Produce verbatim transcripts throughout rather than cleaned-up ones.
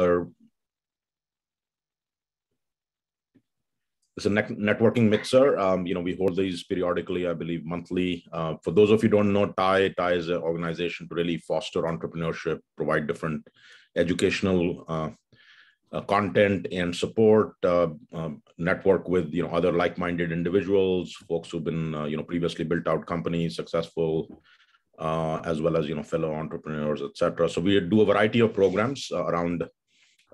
her it's a networking mixer. Um, you know, we hold these periodically, I believe monthly. Uh, for those of you who don't know TiE, TiE is an organization to really foster entrepreneurship, provide different educational uh, uh, content and support, uh, uh, network with, you know, other like-minded individuals, folks who've been, uh, you know, previously built out companies, successful, uh, as well as, you know, fellow entrepreneurs, et cetera. So we do a variety of programs uh, around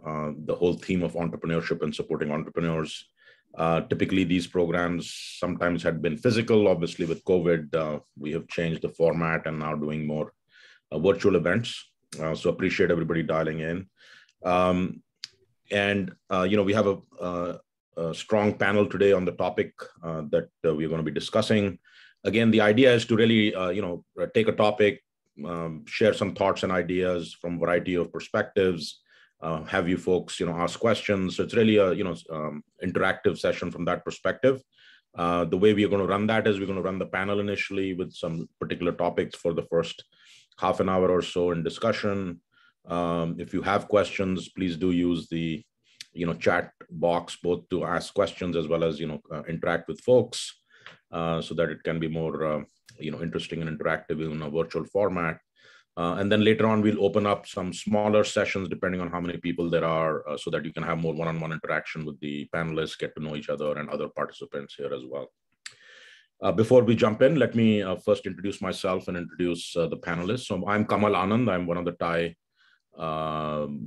uh, the whole theme of entrepreneurship and supporting entrepreneurs. Uh, typically, these programs sometimes had been physical. Obviously, with COVID, uh, we have changed the format and now doing more uh, virtual events. Uh, so appreciate everybody dialing in. Um, and, uh, you know, we have a, a, a strong panel today on the topic uh, that uh, we're going to be discussing. Again, the idea is to really, uh, you know, take a topic, um, share some thoughts and ideas from a variety of perspectives. Uh, have you folks, you know, ask questions. So it's really a, you know, um, interactive session from that perspective. Uh, the way we are going to run that is we're going to run the panel initially with some particular topics for the first half an hour or so in discussion. Um, if you have questions, please do use the, you know, chat box, both to ask questions as well as, you know, uh, interact with folks uh, so that it can be more, uh, you know, interesting and interactive in a virtual format. Uh, and then later on, we'll open up some smaller sessions, depending on how many people there are, uh, so that you can have more one-on-one interaction with the panelists, get to know each other and other participants here as well. Uh, before we jump in, let me uh, first introduce myself and introduce uh, the panelists. So I'm Kamal Anand. I'm one of the TiE, um,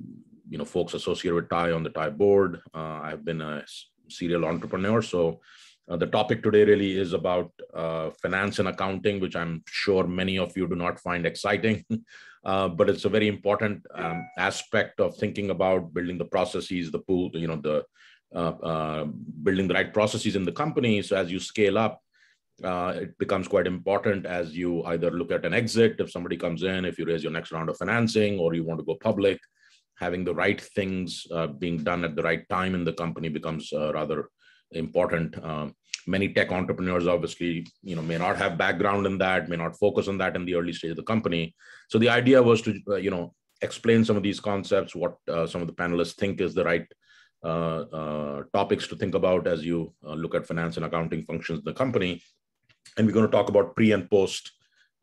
you know, folks associated with TiE on the TiE board. Uh, I've been a serial entrepreneur. So uh, the topic today really is about uh, finance and accounting, which I'm sure many of you do not find exciting, uh, but it's a very important um, aspect of thinking about building the processes, the pool, you know, the uh, uh, building the right processes in the company. So as you scale up, Uh, it becomes quite important as you either look at an exit, if somebody comes in, if you raise your next round of financing, or you want to go public, having the right things uh, being done at the right time in the company becomes uh, rather important. Um, many tech entrepreneurs obviously, you know, may not have background in that, may not focus on that in the early stage of the company. So the idea was to, uh, you know, explain some of these concepts, what uh, some of the panelists think is the right uh, uh, topics to think about as you uh, look at finance and accounting functions in the company. And we're going to talk about pre and post,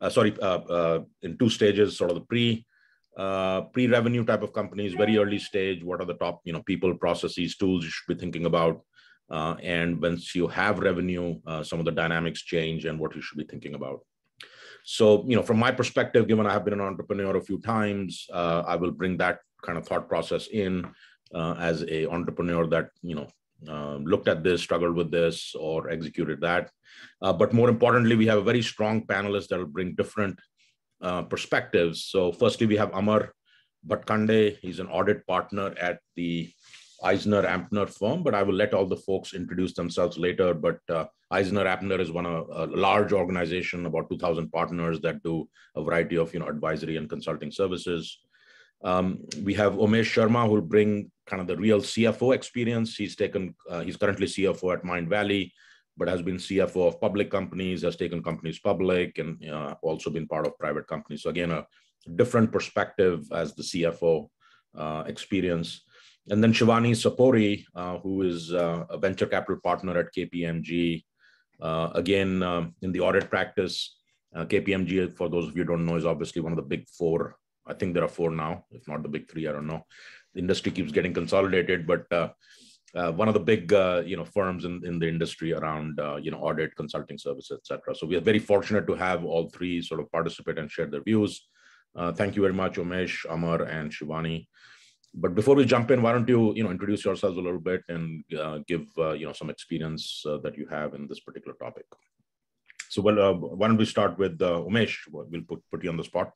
uh, sorry, uh, uh, in two stages, sort of the pre, uh, pre-revenue type of companies, very early stage. What are the top, you know, people, processes, tools you should be thinking about? Uh, and once you have revenue, uh, some of the dynamics change and what you should be thinking about. So, you know, from my perspective, given I have been an entrepreneur a few times, uh, I will bring that kind of thought process in uh, as an entrepreneur that, you know, Uh, looked at this, struggled with this, or executed that. Uh, but more importantly, we have a very strong panelist that will bring different uh, perspectives. So firstly, we have Amar Bhatkhandé. He's an audit partner at the EisnerAmper firm, but I will let all the folks introduce themselves later. But uh, EisnerAmper is one of a large organization, about two thousand partners that do a variety of, you know, advisory and consulting services. Um, we have Omesh Sharma, who will bring kind of the real C F O experience. He's taken, uh, he's currently C F O at Mindvalley, but has been C F O of public companies, has taken companies public, and uh, also been part of private companies. So again, a different perspective as the C F O uh, experience. And then Shivani Sopory, uh, who is uh, a venture capital partner at K P M G, uh, again, um, in the audit practice. uh, K P M G, for those of you who don't know, is obviously one of the big four. I think there are four now, if not the big three, I don't know. The industry keeps getting consolidated, but uh, uh, one of the big, uh, you know, firms in, in the industry around, uh, you know, audit, consulting services, et cetera. So we are very fortunate to have all three sort of participate and share their views. Uh, thank you very much, Omesh, Amar, and Shivani. But before we jump in, why don't you, you know, introduce yourselves a little bit and uh, give, uh, you know, some experience uh, that you have in this particular topic. So well, uh, why don't we start with uh, Omesh? We'll put, put you on the spot.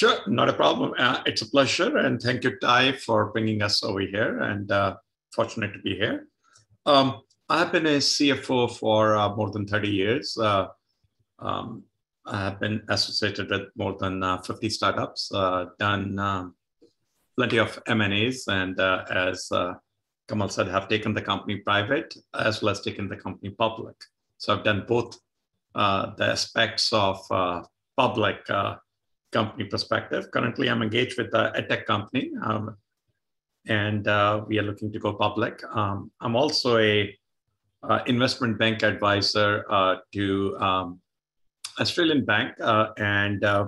Sure, not a problem. Uh, it's a pleasure. And thank you, TiE, for bringing us over here. And uh, fortunate to be here. Um, I've been a C F O for uh, more than thirty years. Uh, um, I've been associated with more than uh, fifty startups, uh, done um, plenty of M and A's. And uh, as uh, Kamal said, have taken the company private as well as taken the company public. So I've done both uh, the aspects of uh, public uh, company perspective. Currently, I'm engaged with a, a tech company. Um, and uh, we are looking to go public. Um, I'm also a uh, investment bank advisor uh, to um, Australian Bank, uh, and uh,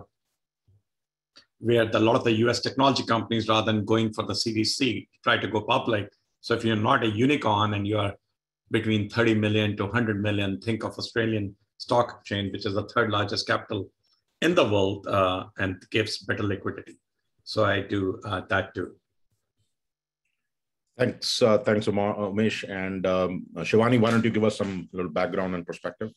where the, a lot of the U S technology companies, rather than going for the C D C, try to go public. So if you're not a unicorn and you are between thirty million to one hundred million, think of Australian Stock Exchange, which is the third largest capital in the world, uh, and gives better liquidity. So I do uh, that too. Thanks, uh, thanks, Omesh. And um, Shivani, why don't you give us some little background and perspective?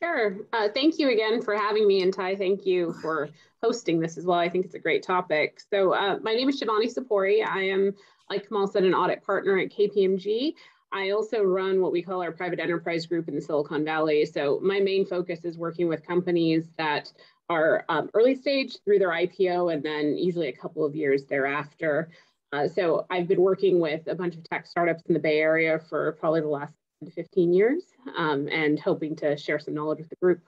Sure. Uh, thank you again for having me, and TiE, thank you for hosting this as well. I think it's a great topic. So uh, my name is Shivani Sopory. I am, like Kamal said, an audit partner at K P M G. I also run what we call our private enterprise group in the Silicon Valley. So my main focus is working with companies that are um, early stage through their I P O, and then usually a couple of years thereafter. Uh, so I've been working with a bunch of tech startups in the Bay Area for probably the last fifteen years, um, and hoping to share some knowledge with the group.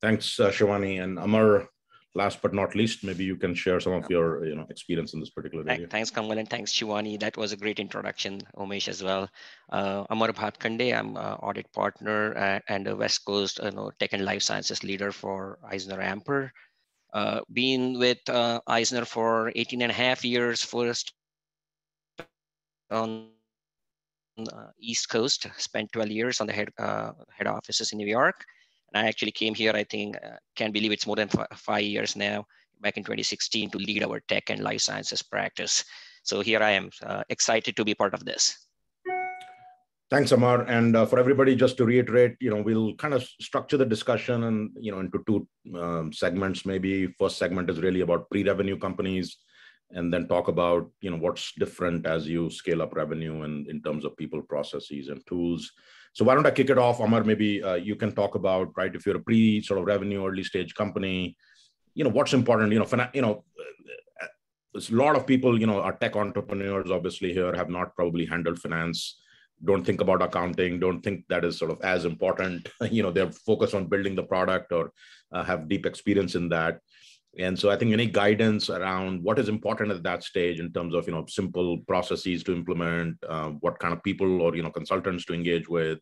Thanks, uh, Shivani. And Amar, last but not least, maybe you can share some of your you know, experience in this particular area. Thanks, Kamal, and thanks, Shivani. That was a great introduction, Omesh, as well. Uh, Amar Bhatkhandé, I'm an audit partner at, and a West Coast you know, tech and life sciences leader for EisnerAmper. Uh, been with uh, Eisner for eighteen and a half years, first on Uh, East Coast, spent twelve years on the head, uh, head offices in New York. And I actually came here, I think, uh, can't believe it's more than five years now, back in twenty sixteen, to lead our tech and life sciences practice. So here I am, uh, excited to be part of this. Thanks, Amar. And uh, for everybody, just to reiterate, you know, we'll kind of structure the discussion and, you know, into two um, segments, maybe. First segment is really about pre-revenue companies, and then talk about you know what's different as you scale up revenue and in terms of people, processes, and tools. So why don't I kick it off, Amar? Maybe uh, you can talk about, right, if you're a pre sort of revenue early stage company, you know what's important. You know, you know, there's a lot of people you know are tech entrepreneurs. Obviously, here have not probably handled finance. Don't think about accounting. Don't think that is sort of as important. You know, they're focused on building the product or uh, have deep experience in that. And so I think any guidance around what is important at that stage in terms of, you know, simple processes to implement, uh, what kind of people or, you know, consultants to engage with,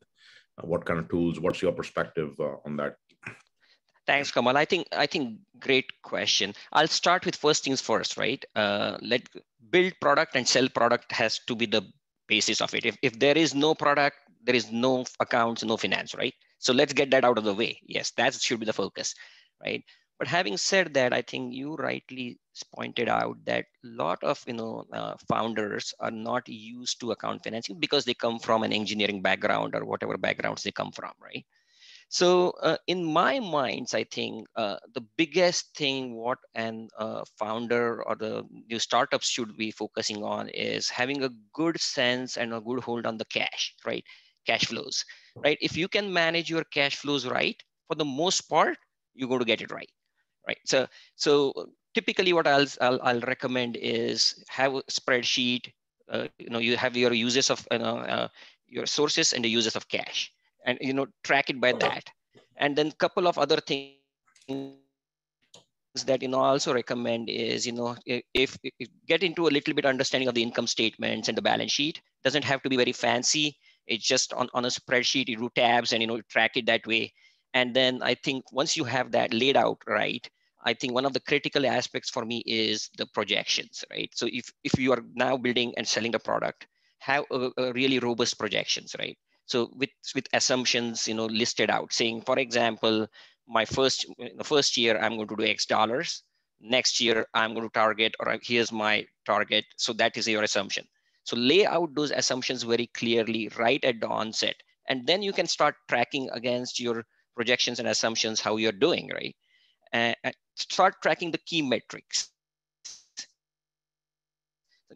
uh, what kind of tools, what's your perspective uh, on that? Thanks, Kamal. I think, I think great question. I'll start with first things first, right? Uh, let build product and sell product has to be the basis of it. If, if there is no product, there is no accounts, no finance, right? So let's get that out of the way. Yes, that should be the focus, right? But having said that, I think you rightly pointed out that a lot of you know uh, founders are not used to account financing because they come from an engineering background or whatever backgrounds they come from, right? So uh, in my mind, I think uh, the biggest thing what an uh, founder or the new startups should be focusing on is having a good sense and a good hold on the cash, right? Cash flows, right? If you can manage your cash flows right, for the most part, you're going to get it right. Right. So, so typically, what I'll I'll, I'll recommend is have a spreadsheet. Uh, you know, you have your uses of you know, uh, your sources and the uses of cash, and you know track it by that. And then a couple of other things that you know I also recommend is you know if, if get into a little bit understanding of the income statements and the balance sheet. Doesn't have to be very fancy. It's just on on a spreadsheet. You do tabs and you know track it that way. And then I think once you have that laid out right, I think one of the critical aspects for me is the projections, right? So if, if you are now building and selling a product, have a, a really robust projections, right? So with, with assumptions, you know, listed out saying, for example, my first, the first year, I'm going to do X dollars. Next year, I'm going to target, or here's my target. So that is your assumption. So lay out those assumptions very clearly right at the onset. And then you can start tracking against your projections and assumptions, how you're doing, right? And uh, start tracking the key metrics.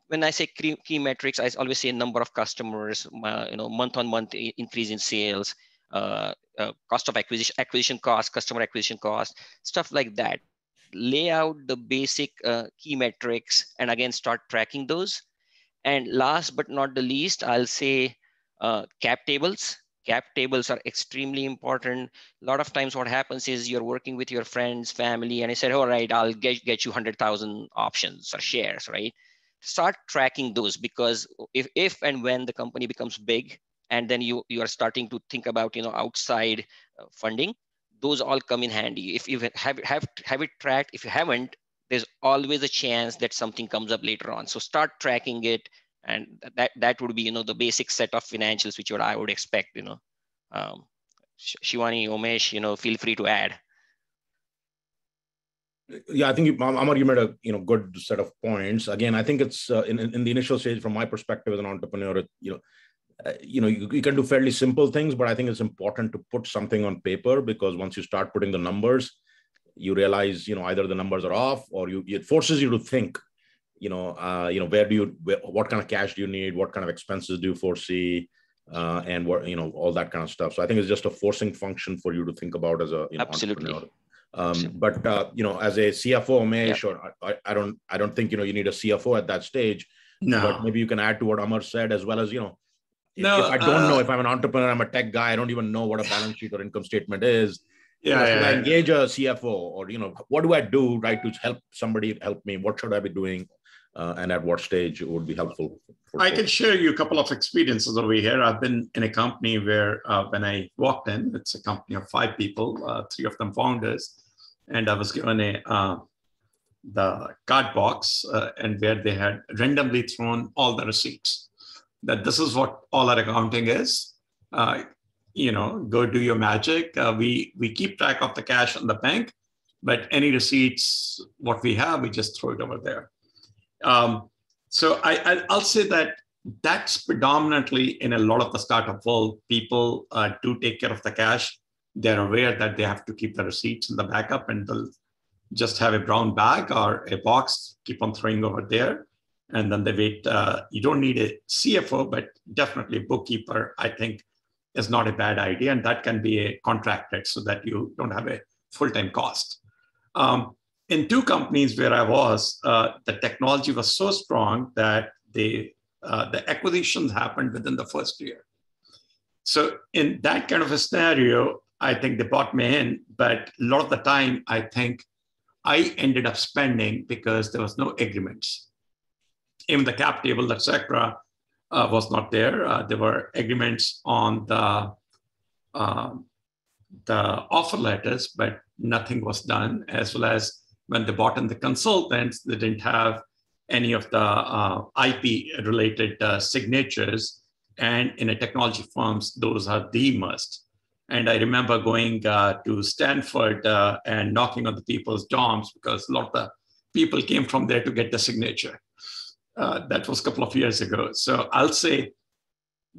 When I say key, key metrics, I always say number of customers, uh, you know, month on month increase in sales, uh, uh, cost of acquisition, acquisition cost, customer acquisition cost, stuff like that. Lay out the basic uh, key metrics and again, start tracking those. And last but not the least, I'll say uh, cap tables. Cap tables are extremely important. A lot of times what happens is you're working with your friends, family, and I said, all right, I'll get, get you one hundred thousand options or shares, right? start tracking those, because if, if and when the company becomes big, and then you, you are starting to think about, you know, outside uh, funding, those all come in handy. If you have, have, have it tracked, if you haven't, there's always a chance that something comes up later on. So start tracking it. And that, that would be, you know, the basic set of financials, which would, I would expect, you know, um, Shivani, Omesh, you know, feel free to add. Yeah, I think you, Amar, you made a you know good set of points. Again, I think it's uh, in in the initial stage, from my perspective as an entrepreneur, it, you know, uh, you know, you, you can do fairly simple things, but I think it's important to put something on paper, because once you start putting the numbers, you realize you know either the numbers are off, or you it forces you to think, you know, uh, you know, where do you where, what kind of cash do you need, what kind of expenses do you foresee, uh, and what you know all that kind of stuff. So I think it's just a forcing function for you to think about as a you know, Absolutely. entrepreneur. Um, but, uh, you know, as a C F O, Omesh, yeah. or I, I don't, I don't think, you know, you need a C F O at that stage, no. but maybe you can add to what Amar said, as well as, you know, no, if, if I don't uh, know, if I'm an entrepreneur, I'm a tech guy, I don't even know what a balance sheet or income statement is. Yeah, you know, yeah, should I engage a C F O, or, you know, what do I do, right, to help somebody help me? What should I be doing? Uh, and at what stage it would be helpful? For I folks. can share you a couple of experiences over here. I've been in a company where uh, when I walked in, it's a company of five people, uh, three of them founders, and I was given a uh, the card box uh, and where they had randomly thrown all the receipts. That this is what all our accounting is. Uh, you know, go do your magic. Uh, we we keep track of the cash in the bank, but any receipts what we have, we just throw it over there. Um, so I, I, I'll say that that's predominantly in a lot of the startup world. People uh, do take care of the cash. They're aware that they have to keep the receipts in the backup, and they'll just have a brown bag or a box, keep on throwing over there. And then they wait. Uh, you don't need a C F O, but definitely a bookkeeper, I think, is not a bad idea. And that can be a contracted so that you don't have a full-time cost. Um, In two companies where I was, uh, the technology was so strong that they, uh, the acquisitions happened within the first year. So in that kind of a scenario, I think they bought me in, but a lot of the time, I think I ended up spending because there was no agreements. Even the cap table, et cetera, uh, was not there. Uh, there were agreements on the, uh, the offer letters, but nothing was done, as well as when they bought in the consultants, they didn't have any of the uh, I P-related uh, signatures. And in a technology firms, those are the must. And I remember going uh, to Stanford uh, and knocking on the people's dorms, because a lot of the people came from there to get the signature. Uh, that was a couple of years ago. So I'll say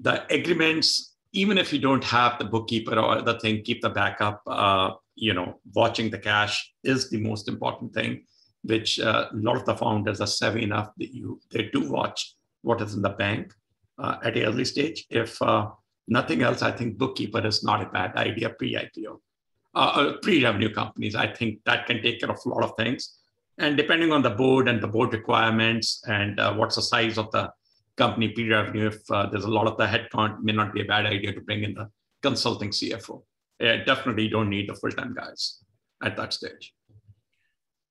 the agreements, even if you don't have the bookkeeper or the thing, keep the backup. Uh, you know, watching the cash is the most important thing, which uh, a lot of the founders are savvy enough that you, they do watch what is in the bank uh, at an early stage. If uh, nothing else, I think bookkeeper is not a bad idea pre-I P O. Uh, pre-revenue companies, I think that can take care of a lot of things. And depending on the board and the board requirements and uh, what's the size of the company pre-revenue, if uh, there's a lot of the headcount, may not be a bad idea to bring in the consulting C F O. Yeah, definitely don't need the full-time guys at that stage.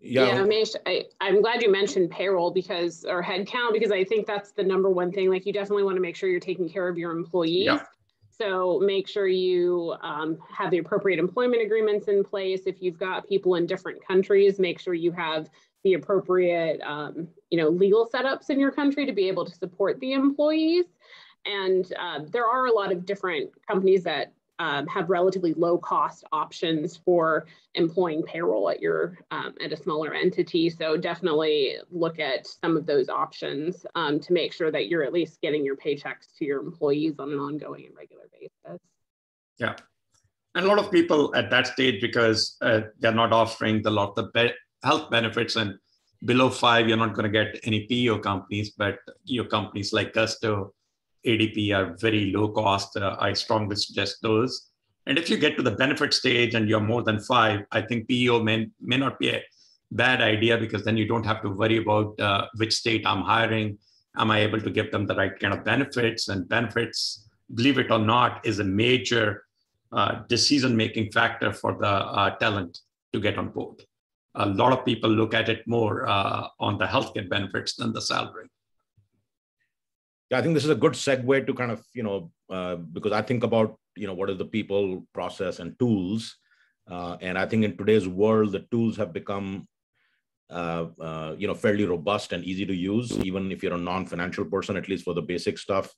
Yeah, yeah Omesh, I, I'm glad you mentioned payroll because, or headcount, because I think that's the number one thing. Like, you definitely want to make sure you're taking care of your employees. Yeah. So make sure you um, have the appropriate employment agreements in place. If you've got people in different countries, make sure you have the appropriate, um, you know, legal setups in your country to be able to support the employees. And uh, there are a lot of different companies that Um, have relatively low cost options for employing payroll at your um, at a smaller entity. So definitely look at some of those options um, to make sure that you're at least getting your paychecks to your employees on an ongoing and regular basis. Yeah, and a lot of people at that stage, because uh, they're not offering the lot of the be health benefits, and below five, you're not going to get any P E O companies, but your companies like Gusto, A D P are very low cost. Uh, I strongly suggest those. And if you get to the benefit stage and you're more than five, I think P E O may, may not be a bad idea, because then you don't have to worry about uh, which state I'm hiring. Am I able to give them the right kind of benefits? And benefits, believe it or not, is a major uh, decision-making factor for the uh, talent to get on board. A lot of people look at it more uh, on the healthcare benefits than the salary. yeah, I think this is a good segue to kind of, you know, uh, because I think about, you know, what is the people, process, and tools. Uh, and I think in today's world, the tools have become, uh, uh, you know, fairly robust and easy to use, even if you're a non-financial person, at least for the basic stuff.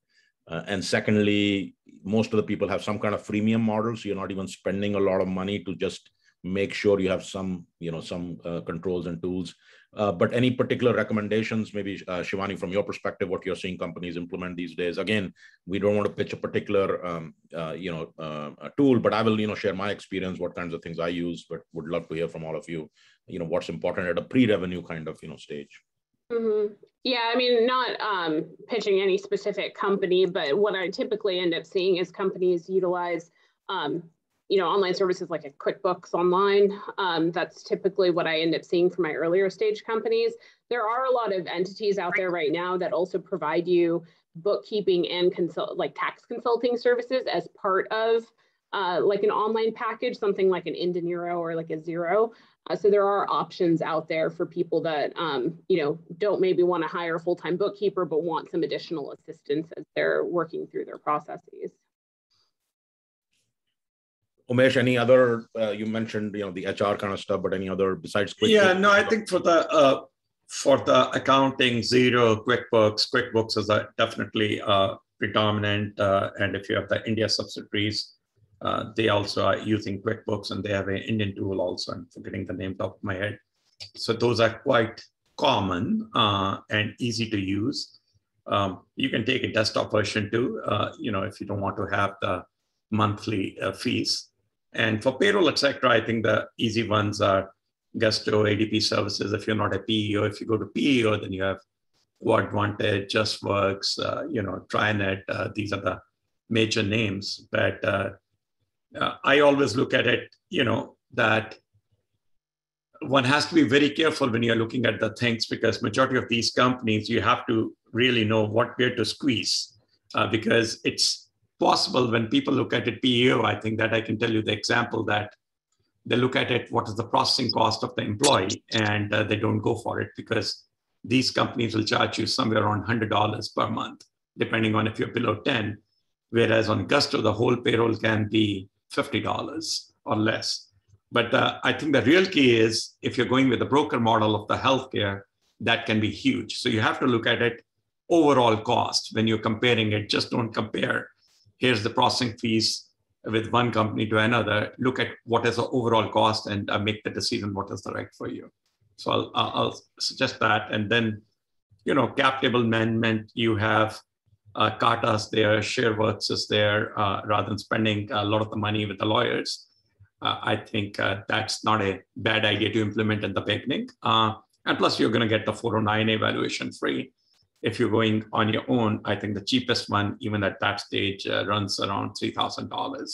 Uh, and secondly, most of the people have some kind of freemium model. So you're not even spending a lot of money to just make sure you have some, you know, some uh, controls and tools. Uh, but any particular recommendations, maybe uh, Shivani, from your perspective, what you're seeing companies implement these days? Again, we don't want to pitch a particular, um, uh, you know, uh, a tool, but I will, you know, share my experience, what kinds of things I use, but would love to hear from all of you, you know, what's important at a pre-revenue kind of, you know, stage. Mm-hmm. Yeah, I mean, not um, pitching any specific company, but what I typically end up seeing is companies utilize, um, you know, online services like a QuickBooks Online. Um, that's typically what I end up seeing for my earlier stage companies. There are a lot of entities out there right now that also provide you bookkeeping and consult, like tax consulting services as part of uh, like an online package, something like an Indinero or like a Xero. Uh, so there are options out there for people that, um, you know, don't maybe want to hire a full-time bookkeeper, but want some additional assistance as they're working through their processes. Omesh, any other, uh, you mentioned, you know, the H R kind of stuff, but any other besides QuickBooks? Yeah, no, I think for the, uh, for the accounting, Xero, QuickBooks, QuickBooks is a definitely uh, predominant. Uh, and if you have the India subsidiaries, Uh, they also are using QuickBooks, and they have an Indian tool also. I'm forgetting the name off my head. So those are quite common uh, and easy to use. Um, you can take a desktop version too, uh, you know, if you don't want to have the monthly uh, fees. And for payroll, et cetera, I think the easy ones are Gusto, A D P services. If you're not a P E O, if you go to P E O, then you have Quadvantage, JustWorks, uh, you know, Trinet. Uh, these are the major names. But uh, Uh, I always look at it, you know, that one has to be very careful when you're looking at the things, because majority of these companies, you have to really know what where to squeeze, uh, because it's possible when people look at it P E O, I think that I can tell you the example that they look at it, what is the processing cost of the employee, and uh, they don't go for it, because these companies will charge you somewhere around one hundred dollars per month, depending on if you're below ten, whereas on Gusto, the whole payroll can be fifty dollars or less. But uh, I think the real key is if you're going with the broker model of the healthcare, that can be huge. So you have to look at it overall cost when you're comparing it. Just don't compare, here's the processing fees with one company to another. Look at what is the overall cost and uh, make the decision what is the right for you. So I'll, I'll suggest that. And then, you know, cap table management, you have Uh, Carta's there, Shareworks is there, uh, rather than spending a lot of the money with the lawyers. Uh, I think uh, that's not a bad idea to implement at the beginning. Uh, and plus, you're going to get the four oh nine A valuation free. If you're going on your own, I think the cheapest one, even at that stage, uh, runs around three thousand dollars.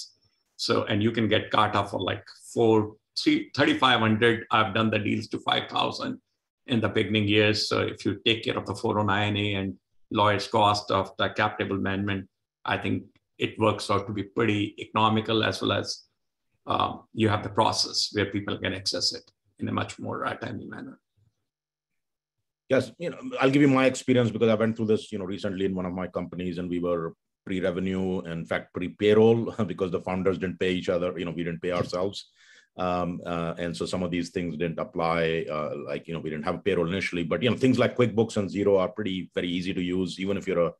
So, and you can get Carta for like four, three, three thousand five hundred dollars. I've done the deals to five thousand dollars in the beginning years. So if you take care of the four oh nine A and lawyer's cost of the cap table management, I think it works out to be pretty economical, as well as um, you have the process where people can access it in a much more uh, timely manner. Yes, you know, I'll give you my experience, because I went through this, you know, recently in one of my companies, and we were pre-revenue, in fact, pre-payroll, because the founders didn't pay each other. You know, we didn't pay ourselves. Um, uh, and so some of these things didn't apply, uh, like, you know, we didn't have a payroll initially, but, you know, things like QuickBooks and Xero are pretty, very easy to use, even if you're a,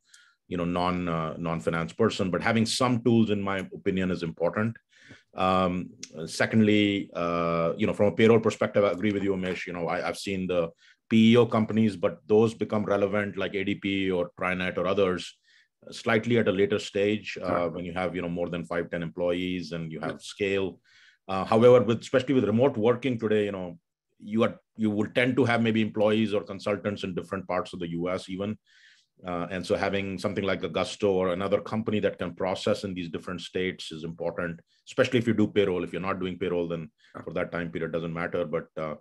you know, non, uh, non-finance person, but having some tools, in my opinion, is important. Um, secondly, uh, you know, from a payroll perspective, I agree with you, Omesh. You know, I, I've seen the P E O companies, but those become relevant, like A D P or Trinet or others, slightly at a later stage, uh, when you have, you know, more than five, ten employees and you have scale. Uh, however, with, especially with remote working today, you know, you are, you would tend to have maybe employees or consultants in different parts of the U S even. Uh, and so having something like a Gusto or another company that can process in these different states is important, especially if you do payroll. If you're not doing payroll, then for that time period, it doesn't matter. But, uh,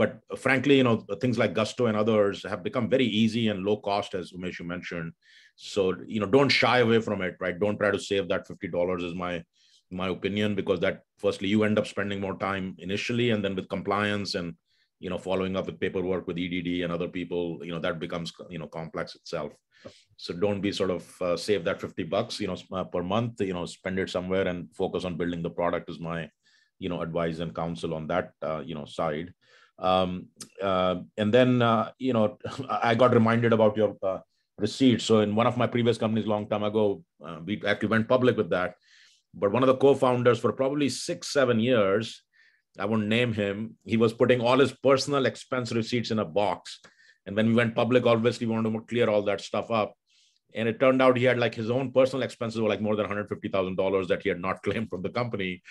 but frankly, you know, things like Gusto and others have become very easy and low cost, as Umesh you mentioned. So, you know, don't shy away from it, right? Don't try to save that fifty dollars is my my opinion, because that firstly, you end up spending more time initially, and then with compliance and, you know, following up with paperwork with E D D and other people, you know, that becomes, you know, complex itself. So don't be sort of uh, save that fifty bucks, you know, per month, you know, spend it somewhere and focus on building the product is my, you know, advice and counsel on that, uh, you know, side. Um, uh, and then, uh, you know, I got reminded about your uh, receipts. So in one of my previous companies, long time ago, uh, we actually went public with that. But one of the co-founders for probably six, seven years, I won't name him, he was putting all his personal expense receipts in a box. And when we went public, obviously we wanted to clear all that stuff up. And it turned out he had like his own personal expenses were like more than one hundred fifty thousand dollars that he had not claimed from the company.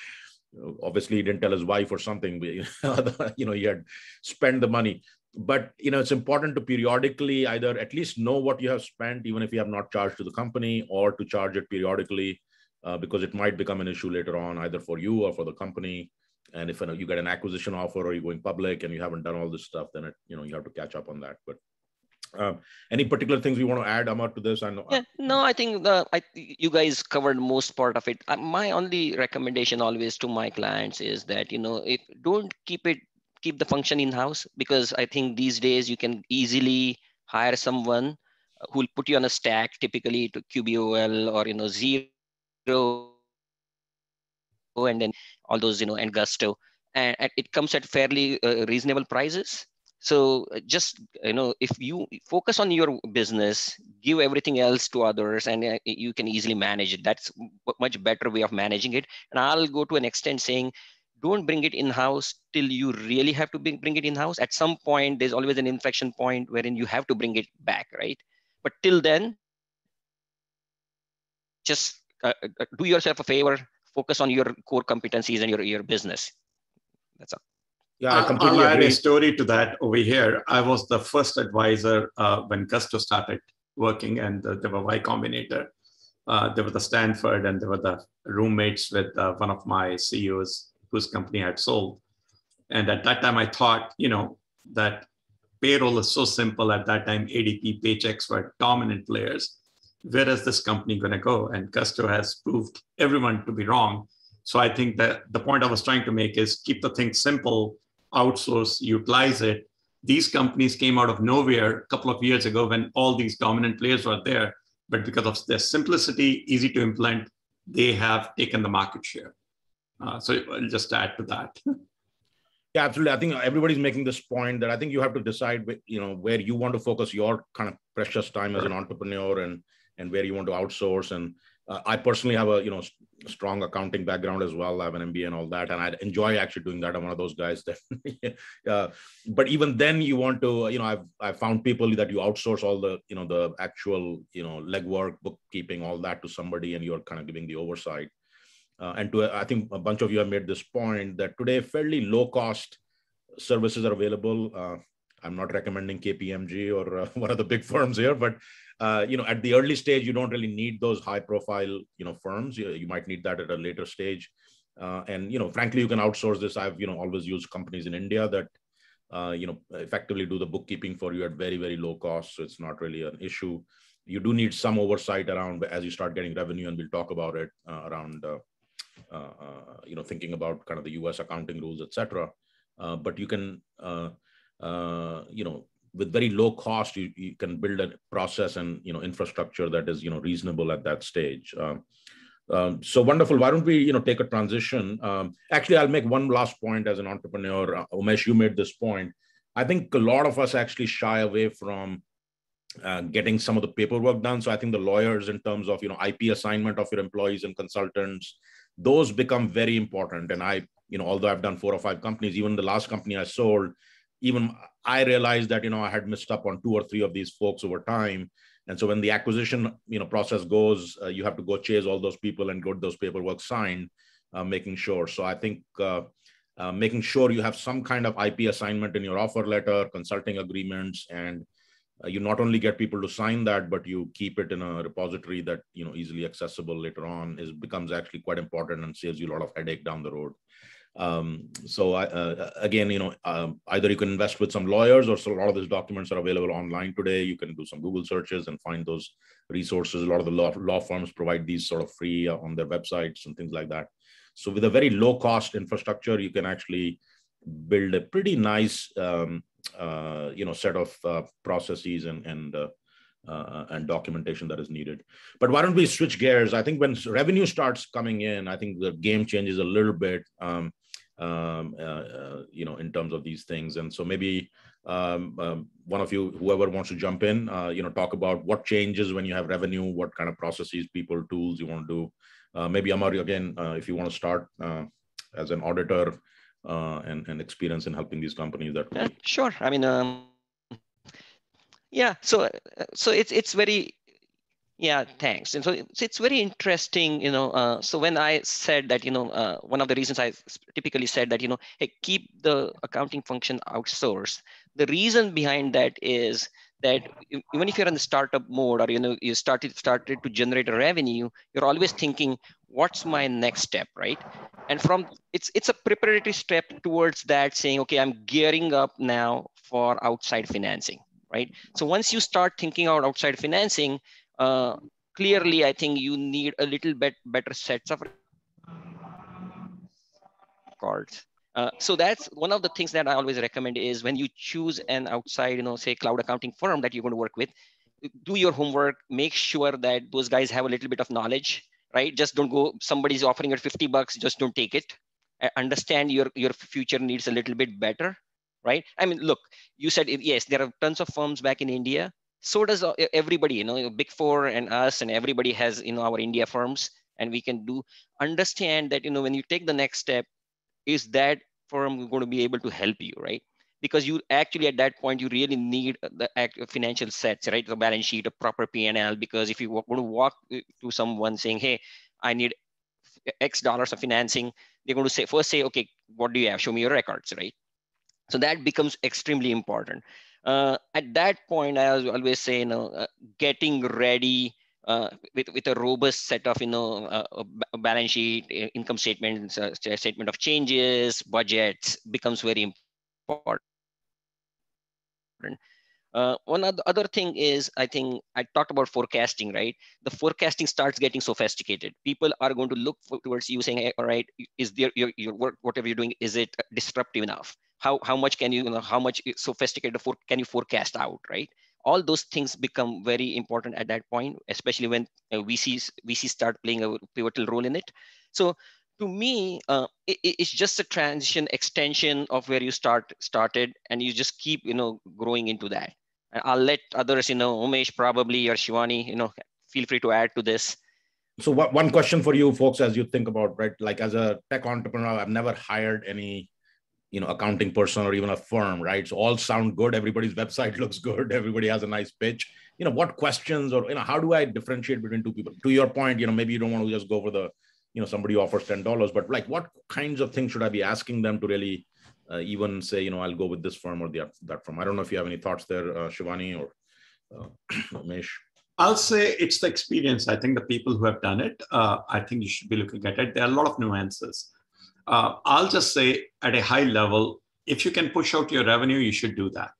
Obviously he didn't tell his wife or something, but, you know, he had spent the money. But, you know, it's important to periodically either at least know what you have spent, even if you have not charged to the company, or to charge it periodically, uh, because it might become an issue later on, either for you or for the company. And if you, know, you get an acquisition offer or you're going public and you haven't done all this stuff, then it, you know, you have to catch up on that. But um, any particular things we want to add, Amar, to this? I know. Yeah, no, I think the, I, you guys covered most part of it. My only recommendation always to my clients is that, you know, if, don't keep it, keep the function in-house, because I think these days you can easily hire someone who will put you on a stack, typically to Q B O L or, you know, Xero, and then all those, you know, and Gusto, and it comes at fairly uh, reasonable prices. So just, you know, if you focus on your business, give everything else to others, and uh, you can easily manage it. That's much better way of managing it. And I'll go to an extent saying, don't bring it in-house till you really have to bring it in-house. At some point, there's always an inflection point wherein you have to bring it back, right? But till then, just uh, do yourself a favor. Focus on your core competencies and your, your business. That's all. Yeah, I completely I'll add agree. a story to that over here. I was the first advisor uh, when Gusto started working, and uh, they were Y Combinator. Uh, they were the Stanford, and they were the roommates with uh, one of my C E Os whose company had sold. And at that time, I thought, you know, that payroll is so simple. At that time, A D P paychecks were dominant players. Where is this company going to go? And Gusto has proved everyone to be wrong. So I think that the point I was trying to make is keep the thing simple, outsource, utilize it. These companies came out of nowhere a couple of years ago when all these dominant players were there, but because of their simplicity, easy to implement, they have taken the market share. Uh, so I'll just add to that. Yeah, absolutely. I think everybody's making this point that I think you have to decide, you know, where you want to focus your kind of precious time as an entrepreneur, and and where you want to outsource. And uh, I personally have a, you know, st strong accounting background as well. I have an M B A and all that. And I enjoy actually doing that. I'm one of those guys that, uh, but even then you want to, you know, I've, I've found people that you outsource all the, you know, the actual, you know, legwork, bookkeeping, all that to somebody, and you're kind of giving the oversight. Uh, and to, I think a bunch of you have made this point that today fairly low cost services are available. Uh, I'm not recommending K P M G or uh, one of the big firms here, but Uh, you know, at the early stage, you don't really need those high-profile, you know, firms. You, you might need that at a later stage, uh, and you know, frankly, you can outsource this. I've you know always used companies in India that, uh, you know, effectively do the bookkeeping for you at very very low cost. So it's not really an issue. You do need some oversight around as you start getting revenue, and we'll talk about it uh, around, uh, uh, you know, thinking about kind of the U S accounting rules, et cetera. Uh, but you can, uh, uh, you know. With very low cost, you, you can build a process and, you know, infrastructure that is, you know, reasonable at that stage. Um, um, so wonderful. Why don't we, you know, take a transition? Um, actually, I'll make one last point as an entrepreneur. Uh, Omesh, you made this point. I think a lot of us actually shy away from uh, getting some of the paperwork done. So I think the lawyers in terms of, you know, I P assignment of your employees and consultants, those become very important. And I, you know, although I've done four or five companies, even the last company I sold, even I realized that, you know, I had missed up on two or three of these folks over time. And so when the acquisition, you know, process goes, uh, you have to go chase all those people and get those paperwork signed, uh, making sure. So I think uh, uh, making sure you have some kind of I P assignment in your offer letter, consulting agreements, and uh, you not only get people to sign that, but you keep it in a repository that, you know, easily accessible later on is becomes actually quite important and saves you a lot of headache down the road. Um, so I, uh, again, you know, uh, either you can invest with some lawyers, or so a lot of these documents are available online today. You can do some Google searches and find those resources. A lot of the law, law firms provide these sort of free uh, on their websites and things like that. So with a very low cost infrastructure, you can actually build a pretty nice, um, uh, you know, set of uh, processes and and uh, uh, and documentation that is needed. But why don't we switch gears? I think when revenue starts coming in, I think the game changes a little bit, um, um, uh, uh, you know, in terms of these things. And so maybe um, um, one of you, whoever wants to jump in, uh, you know, talk about what changes when you have revenue, what kind of processes, people, tools you want to do. Uh, maybe Amar, again, uh, if you want to start uh, as an auditor uh, and, and experience in helping these companies. That uh, sure. I mean, um, yeah. So, so it's it's very, yeah. Thanks. And so it's, it's very interesting, you know. Uh, so when I said that, you know, uh, one of the reasons I typically said that, you know, hey, keep the accounting function outsourced. The reason behind that is that even if you're in the startup mode, or you know you started started to generate a revenue, you're always thinking, what's my next step, right? And from it's it's a preparatory step towards that, saying, okay, I'm gearing up now for outside financing, right? So once you start thinking about outside financing, uh, clearly I think you need a little bit better sets of cards. Uh, so that's one of the things that I always recommend is when you choose an outside, you know, say cloud accounting firm that you're going to work with, do your homework, make sure that those guys have a little bit of knowledge, right? Just don't go, somebody's offering you fifty bucks, just don't take it. Understand your, your future needs a little bit better, right? I mean, look, you said, yes, there are tons of firms back in India. So does everybody, you know, Big Four and us and everybody has, you know, our India firms, and we can do, understand that, you know, when you take the next step, is that firm going to be able to help you, right? Because you actually, at that point, you really need the financial sets, right? The balance sheet, a proper P and L, because if you want to walk to someone saying, hey, I need X dollars of financing, they're going to say, first say, okay, what do you have? Show me your records, right? So that becomes extremely important. Uh, at that point, I always say, you know, uh, getting ready Uh, with, with a robust set of, you know, uh, a balance sheet, income statements, uh, statement of changes, budgets becomes very important. Uh, one other, other thing is, I think I talked about forecasting, right? The forecasting starts getting sophisticated. People are going to look for, towards you saying, hey, all right, is there your, your work, whatever you're doing, is it disruptive enough? How, how much can you, you know, how much sophisticated for, can you forecast out, right? All those things become very important at that point, especially when uh, V Cs, V Cs start playing a pivotal role in it. So to me, uh, it, it's just a transition extension of where you start started, and you just keep, you know, growing into that. And I'll let others, you know, Omesh probably or Shivani, you know, feel free to add to this. So what, one question for you folks, as you think about, right, like as a tech entrepreneur, I've never hired any, you know, accounting person or even a firm, right? So all sound good. Everybody's website looks good. Everybody has a nice pitch. You know, what questions or, you know, how do I differentiate between two people? To your point, you know, maybe you don't want to just go for the, you know, somebody offers ten dollars, but like what kinds of things should I be asking them to really uh, even say, you know, I'll go with this firm or the, that firm? I don't know if you have any thoughts there, uh, Shivani or uh, Omesh. I'll say it's the experience. I think the people who have done it, uh, I think you should be looking at it. There are a lot of nuances. Uh, I'll just say at a high level, if you can push out your revenue, you should do that.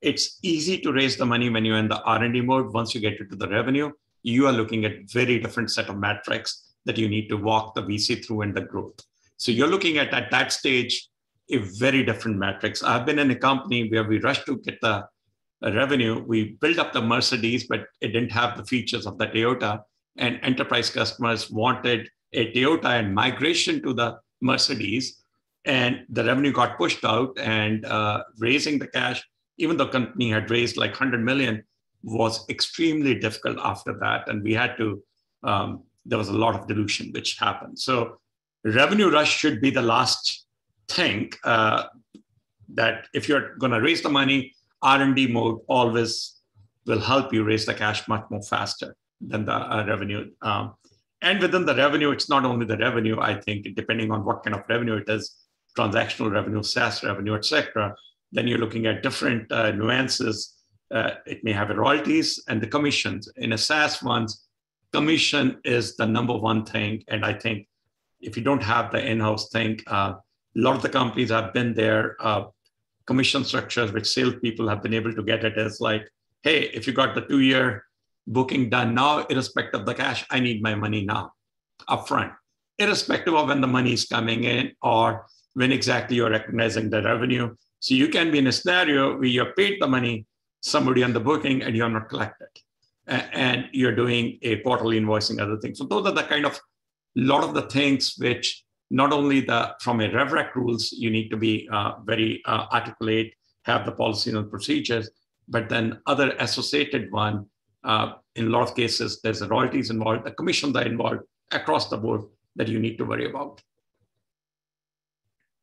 It's easy to raise the money when you're in the R and D mode. Once you get into the revenue, you are looking at very different set of metrics that you need to walk the V C through and the growth. So you're looking at, at that stage, a very different metrics. I've been in a company where we rushed to get the revenue. We built up the Mercedes, but it didn't have the features of the Toyota, and enterprise customers wanted a Toyota and migration to the Mercedes, and the revenue got pushed out, and uh, raising the cash, even though the company had raised like one hundred million, was extremely difficult after that. And we had to, um, there was a lot of dilution which happened. So revenue rush should be the last thing, uh, that if you're going to raise the money, R and D mode always will help you raise the cash much more faster than the uh, revenue. Um, And within the revenue, it's not only the revenue, I think, depending on what kind of revenue it is, transactional revenue, SaaS revenue, et cetera, then you're looking at different uh, nuances. Uh, it may have royalties and the commissions. In a SaaS one, commission is the number one thing. And I think if you don't have the in-house thing, uh, a lot of the companies have been there, uh, commission structures, which salespeople have been able to get it as like, hey, if you got the two-year booking done now, irrespective of the cash, I need my money now, upfront, irrespective of when the money is coming in or when exactly you're recognizing the revenue. So you can be in a scenario where you're paid the money, somebody on the booking, and you're not collected. And you're doing a quarterly invoicing, other things. So those are the kind of, lot of the things which not only the from a RevRec rules, you need to be uh, very uh, articulate, have the policy and procedures, but then other associated one, uh, in a lot of cases, there's the royalties involved, the commissions are involved across the board that you need to worry about.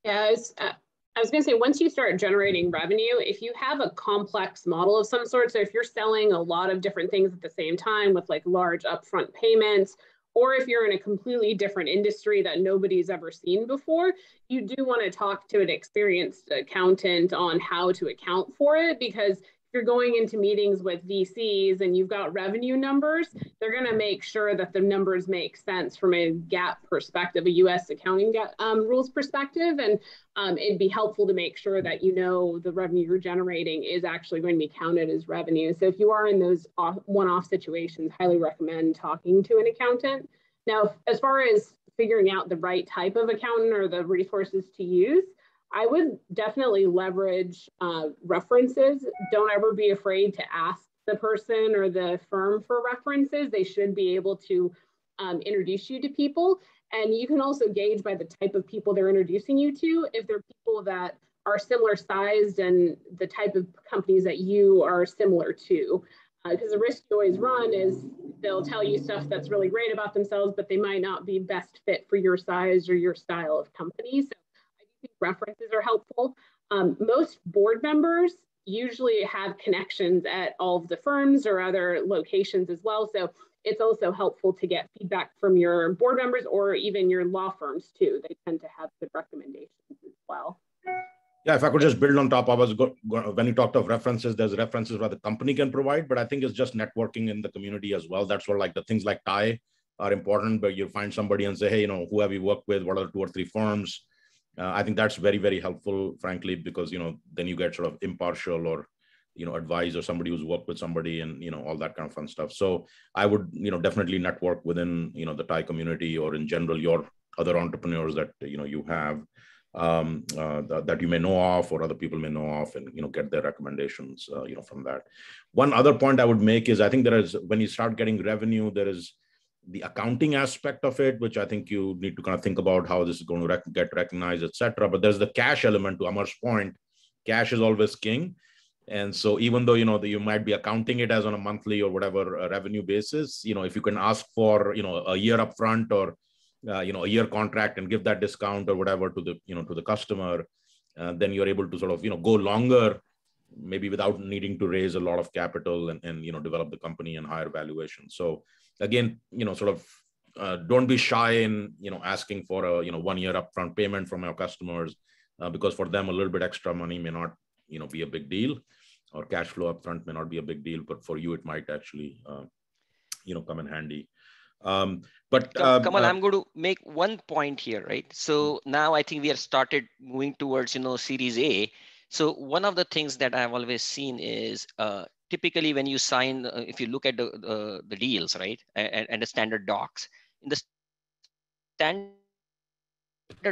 Yeah, I was, uh, I was gonna say, once you start generating revenue, if you have a complex model of some sort, so if you're selling a lot of different things at the same time with like large upfront payments, or if you're in a completely different industry that nobody's ever seen before, you do want to talk to an experienced accountant on how to account for it, because if you're going into meetings with V Cs and you've got revenue numbers, they're going to make sure that the numbers make sense from a GAAP perspective, a U S accounting um, rules perspective. And um, it'd be helpful to make sure that you know the revenue you're generating is actually going to be counted as revenue. So if you are in those one-off situations, highly recommend talking to an accountant. Now, as far as figuring out the right type of accountant or the resources to use, I would definitely leverage uh, references. Don't ever be afraid to ask the person or the firm for references. They should be able to um, introduce you to people. And you can also gauge by the type of people they're introducing you to. If they're people that are similar sized and the type of companies that you are similar to. Because uh, the risk you always run is they'll tell you stuff that's really great about themselves, but they might not be best fit for your size or your style of company. So references are helpful. Um, most board members usually have connections at all of the firms or other locations as well. So it's also helpful to get feedback from your board members or even your law firms too. They tend to have good recommendations as well. Yeah, if I could just build on top, I was go, go, when you talked of references, there's references where the company can provide, but I think it's just networking in the community as well. That's where like the things like TiE are important, but you find somebody and say, hey, you know, who have you worked with? What are the two or three firms? Uh, I think that's very, very helpful, frankly, because, you know, then you get sort of impartial or, you know, advice or somebody who's worked with somebody and, you know, all that kind of fun stuff. So I would, you know, definitely network within, you know, the TiE community or in general, your other entrepreneurs that, you know, you have um, uh, th that you may know of or other people may know of and, you know, get their recommendations, uh, you know, from that. One other point I would make is I think there is, when you start getting revenue, there is the accounting aspect of it, which I think you need to kind of think about how this is going to rec get recognized, et cetera. But there's the cash element to Amar's point. Cash is always king. And so even though, you know, the, you might be accounting it as on a monthly or whatever uh, revenue basis, you know, if you can ask for, you know, a year upfront or, uh, you know, a year contract and give that discount or whatever to the, you know, to the customer, uh, then you're able to sort of, you know, go longer maybe without needing to raise a lot of capital and, and, you know, develop the company and higher valuation. So again, you know, sort of uh, don't be shy in, you know, asking for a, you know, one year upfront payment from your customers, uh, because for them, a little bit extra money may not, you know, be a big deal, or cash flow upfront may not be a big deal, but for you, it might actually, uh, you know, come in handy. Um, but uh, Kamal, uh, I'm going to make one point here, right? So now I think we have started moving towards, you know, Series A. So one of the things that I've always seen is uh, typically when you sign, uh, if you look at the, uh, the deals, right, and, and the standard docs, in the standard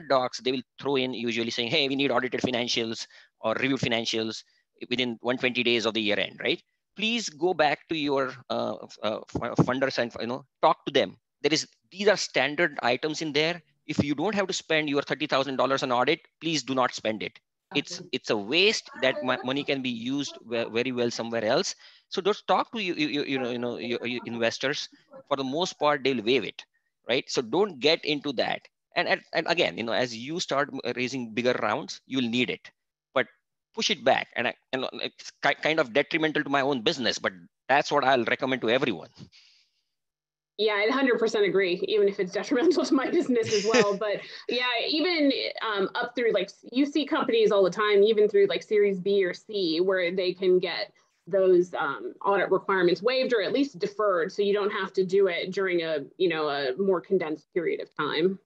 docs, they will throw in usually saying, hey, we need audited financials or reviewed financials within one hundred twenty days of the year end, right? Please go back to your uh, uh, funders and, you know, talk to them. There is, these are standard items in there. If you don't have to spend your thirty thousand dollars on audit, please do not spend it. It's it's a waste that money can be used very well somewhere else. So just talk to you you, you know you know your, your investors. For the most part, they'll waive it, right? So don't get into that. And, and and again, you know, as you start raising bigger rounds, you'll need it, but push it back. And I, and it's kind of detrimental to my own business, but that's what I'll recommend to everyone. Yeah, I one hundred percent agree, even if it's detrimental to my business as well. But yeah, even um, up through, like, you see companies all the time, even through like Series B or C, where they can get those um, audit requirements waived or at least deferred. So you don't have to do it during a, you know, a more condensed period of time.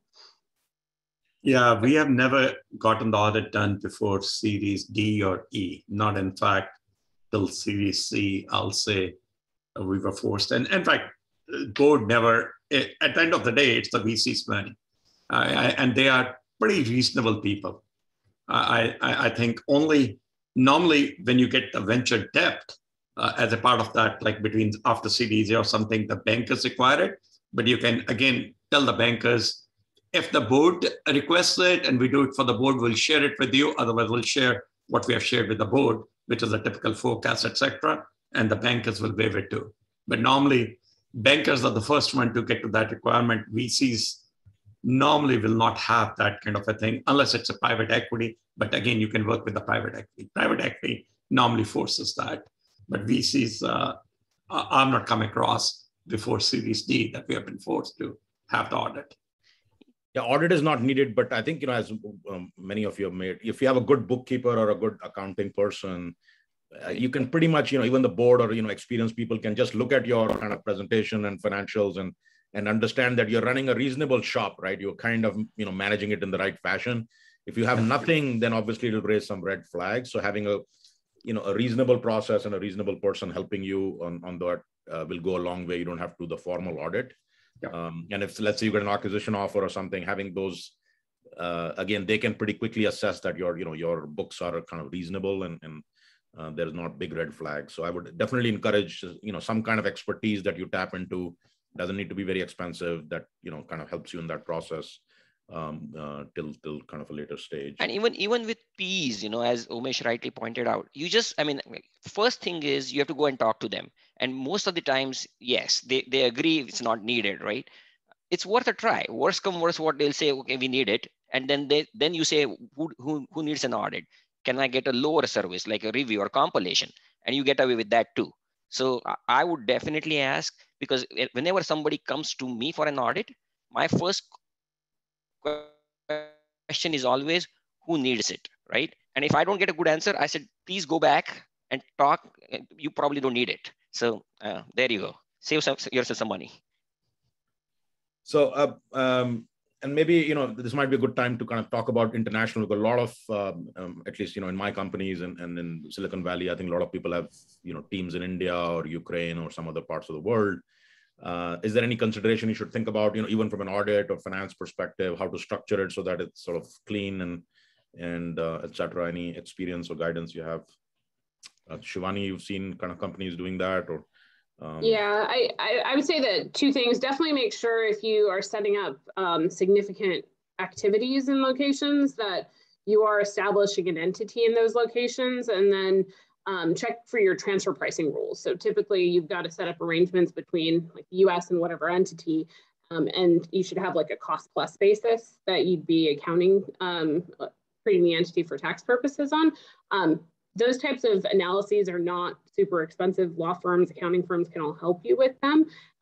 Yeah, we have never gotten the audit done before Series D or E, not in fact, till Series C, I'll say uh, we were forced. And in fact, board never, at the end of the day, it's the V C's money. Uh, and they are pretty reasonable people. I, I, I think only normally when you get the venture debt uh, as a part of that, like between after Series A or something, the bankers require it. But you can, again, tell the bankers, if the board requests it and we do it for the board, we'll share it with you. Otherwise, we'll share what we have shared with the board, which is a typical forecast, et cetera, and the bankers will waive it too. But normally, bankers are the first one to get to that requirement. V Cs normally will not have that kind of a thing unless it's a private equity. But again, you can work with the private equity. Private equity normally forces that. But V Cs, uh, I'm not coming across before Series D that we have been forced to have the audit. Yeah, audit is not needed. But I think, you know, as um, many of you have made, if you have a good bookkeeper or a good accounting person, Uh, you can pretty much, you know, even the board or, you know, experienced people can just look at your kind of presentation and financials and, and understand that you're running a reasonable shop, right? You're kind of, you know, managing it in the right fashion. If you have nothing, then obviously it'll raise some red flags. So having a, you know, a reasonable process and a reasonable person helping you on, on that uh, will go a long way. You don't have to do the formal audit. Yeah. Um, and if, let's say you get an acquisition offer or something, having those, uh, again, they can pretty quickly assess that your, you know, your books are kind of reasonable and, and Uh, there's not big red flags. So I would definitely encourage, you know, some kind of expertise that you tap into, doesn't need to be very expensive, that, you know, kind of helps you in that process um, uh, till till kind of a later stage. And even, even with P Es, you know, as Omesh rightly pointed out, you just, I mean, first thing is you have to go and talk to them. And most of the times, yes, they, they agree it's not needed, right? It's worth a try. Worst come worst, what they'll say, okay, we need it. And then they then you say, who who, who needs an audit? Can I get a lower service like a review or compilation? And you get away with that too. So I would definitely ask, because whenever somebody comes to me for an audit, my first question is always, who needs it, right? And if I don't get a good answer, I said, please go back and talk. You probably don't need it. So uh, there you go. Save some, yourself some money. So, uh, um... and maybe, you know, this might be a good time to kind of talk about international. Because a lot of, um, um, at least, you know, in my companies and, and in Silicon Valley, I think a lot of people have, you know, teams in India or Ukraine or some other parts of the world. Uh, is there any consideration you should think about, you know, even from an audit or finance perspective, how to structure it so that it's sort of clean and, and uh, et cetera? Any experience or guidance you have? Uh, Shivani, you've seen kind of companies doing that or? Um, yeah, I, I, I would say that two things. Definitely make sure if you are setting up um, significant activities in locations that you are establishing an entity in those locations, and then um, check for your transfer pricing rules. So typically you've got to set up arrangements between like the U S and whatever entity, um, and you should have like a cost plus basis that you'd be accounting, um, creating the entity for tax purposes on. Um, Those types of analyses are not super expensive. Law firms, accounting firms can all help you with them.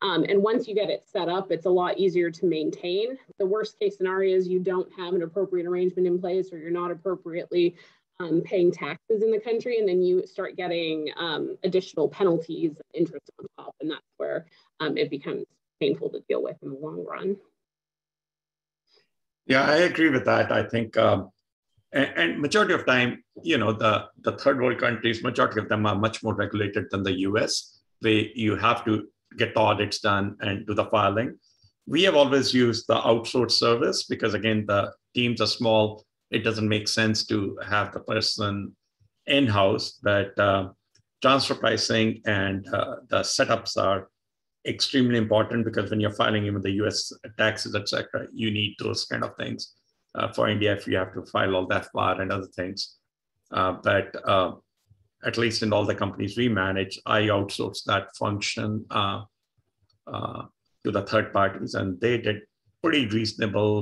Um, and once you get it set up, it's a lot easier to maintain. The worst case scenario is you don't have an appropriate arrangement in place, or you're not appropriately um, paying taxes in the country, and then you start getting um, additional penalties, interest on top, and that's where um, it becomes painful to deal with in the long run. Yeah, I agree with that. I think um... and majority of time, you know, the, the third world countries, majority of them are much more regulated than the U S, where you have to get the audits done and do the filing. We have always used the outsourced service because, again, the teams are small. It doesn't make sense to have the person in-house, but uh, transfer pricing and uh, the setups are extremely important because when you're filing even the U S taxes, et cetera, you need those kind of things. Uh, for India, if you have to file all that F B A R and other things. Uh, but uh, at least in all the companies we manage, I outsource that function uh, uh, to the third parties, and they did pretty reasonable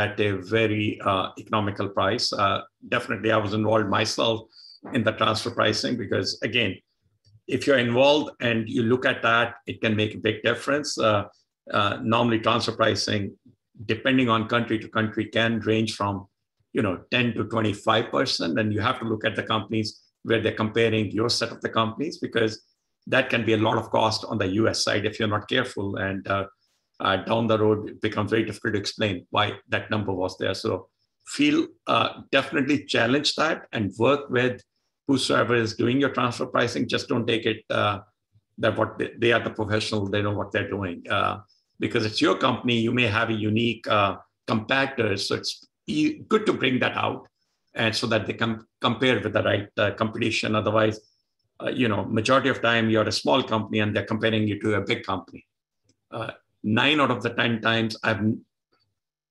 at a very uh, economical price. Uh, definitely, I was involved myself in the transfer pricing because, again, if you're involved and you look at that, it can make a big difference. Uh, uh, normally, transfer pricing, depending on country to country, can range from, you know, ten to twenty-five percent. And you have to look at the companies where they're comparing your set of the companies, because that can be a lot of cost on the U S side if you're not careful. And uh, uh, down the road, it becomes very difficult to explain why that number was there. So feel uh, definitely challenge that and work with whosoever is doing your transfer pricing. Just don't take it uh, that what they, they are the professional, they know what they're doing. Uh, Because it's your company, you may have a unique uh, compactor, so it's e good to bring that out and so that they can compare with the right uh, competition. Otherwise, uh, you know, majority of time you're a small company and they're comparing you to a big company. Uh, nine out of the ten times I've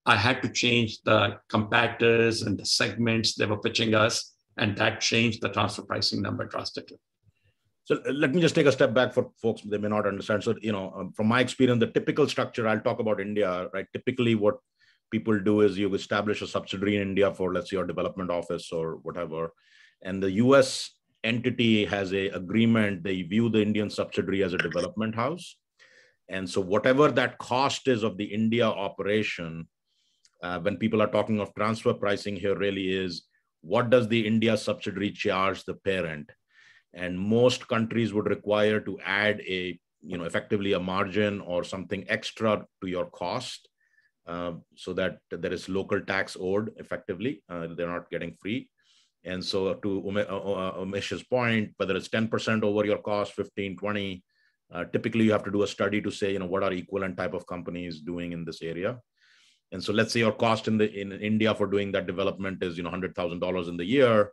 I had to change the compactors and the segments they were pitching us, and that changed the transfer pricing number drastically. So let me just take a step back for folks, they may not understand. So, you know, um, from my experience, the typical structure, I'll talk about India, right? Typically what people do is you establish a subsidiary in India for, let's say, your development office or whatever. And the U S entity has an agreement. They view the Indian subsidiary as a development house. And so whatever that cost is of the India operation, uh, when people are talking of transfer pricing here really is, what does the India subsidiary charge the parent? And most countries would require to add a, you know, effectively a margin or something extra to your cost uh, so that there is local tax owed effectively. Uh, they're not getting free. And so to Omesh's point, whether it's ten percent over your cost, fifteen, twenty, uh, typically you have to do a study to say, you know, what are equivalent type of companies doing in this area? And so let's say your cost in, the, in India for doing that development is, you know, one hundred thousand dollars in the year.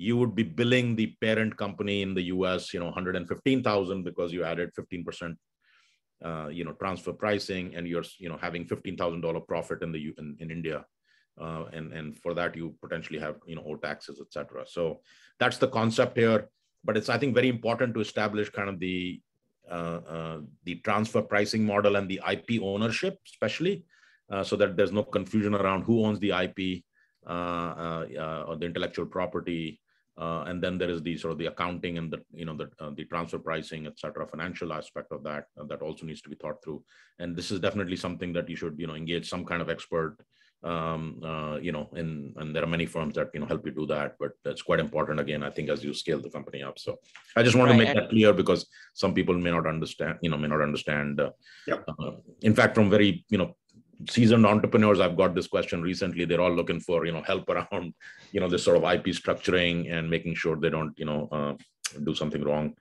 You would be billing the parent company in the U S, you know, one hundred fifteen thousand because you added fifteen percent, uh, you know, transfer pricing, and you're, you know, having fifteen thousand dollars profit in the in, in India, uh, and and for that you potentially have, you know, owe taxes, et cetera. So that's the concept here, but it's, I think, very important to establish kind of the uh, uh, the transfer pricing model and the I P ownership, especially, uh, so that there's no confusion around who owns the I P uh, uh, or the intellectual property. Uh, and then there is the sort of the accounting and the, you know, the, uh, the transfer pricing, et cetera, financial aspect of that, uh, that also needs to be thought through. And this is definitely something that you should, you know, engage some kind of expert, um, uh, you know, in, and there are many firms that, you know, help you do that, but that's quite important, again, I think, as you scale the company up. So I just want right. to make that clear because some people may not understand, you know, may not understand. Uh, yep. uh, in fact, from very, you know, seasoned entrepreneurs, I've got this question recently. They're all looking for, you know, help around, you know, this sort of I P structuring and making sure they don't, you know, uh, do something wrong.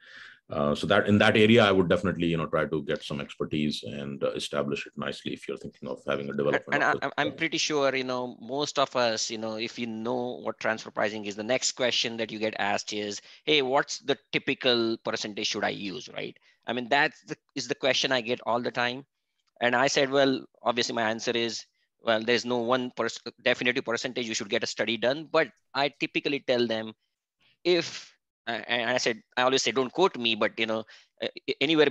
Uh, so that in that area, I would definitely, you know, try to get some expertise and uh, establish it nicely if you're thinking of having a development. And I, I'm pretty sure, you know, most of us, you know, if you know what transfer pricing is, the next question that you get asked is, hey, what's the typical percentage should I use, right? I mean, that's the, is the question I get all the time. And I said, well, obviously my answer is, well, there's no one pers- definitive percentage, you should get a study done. But I typically tell them if, and I said, I always say, don't quote me, but you know, anywhere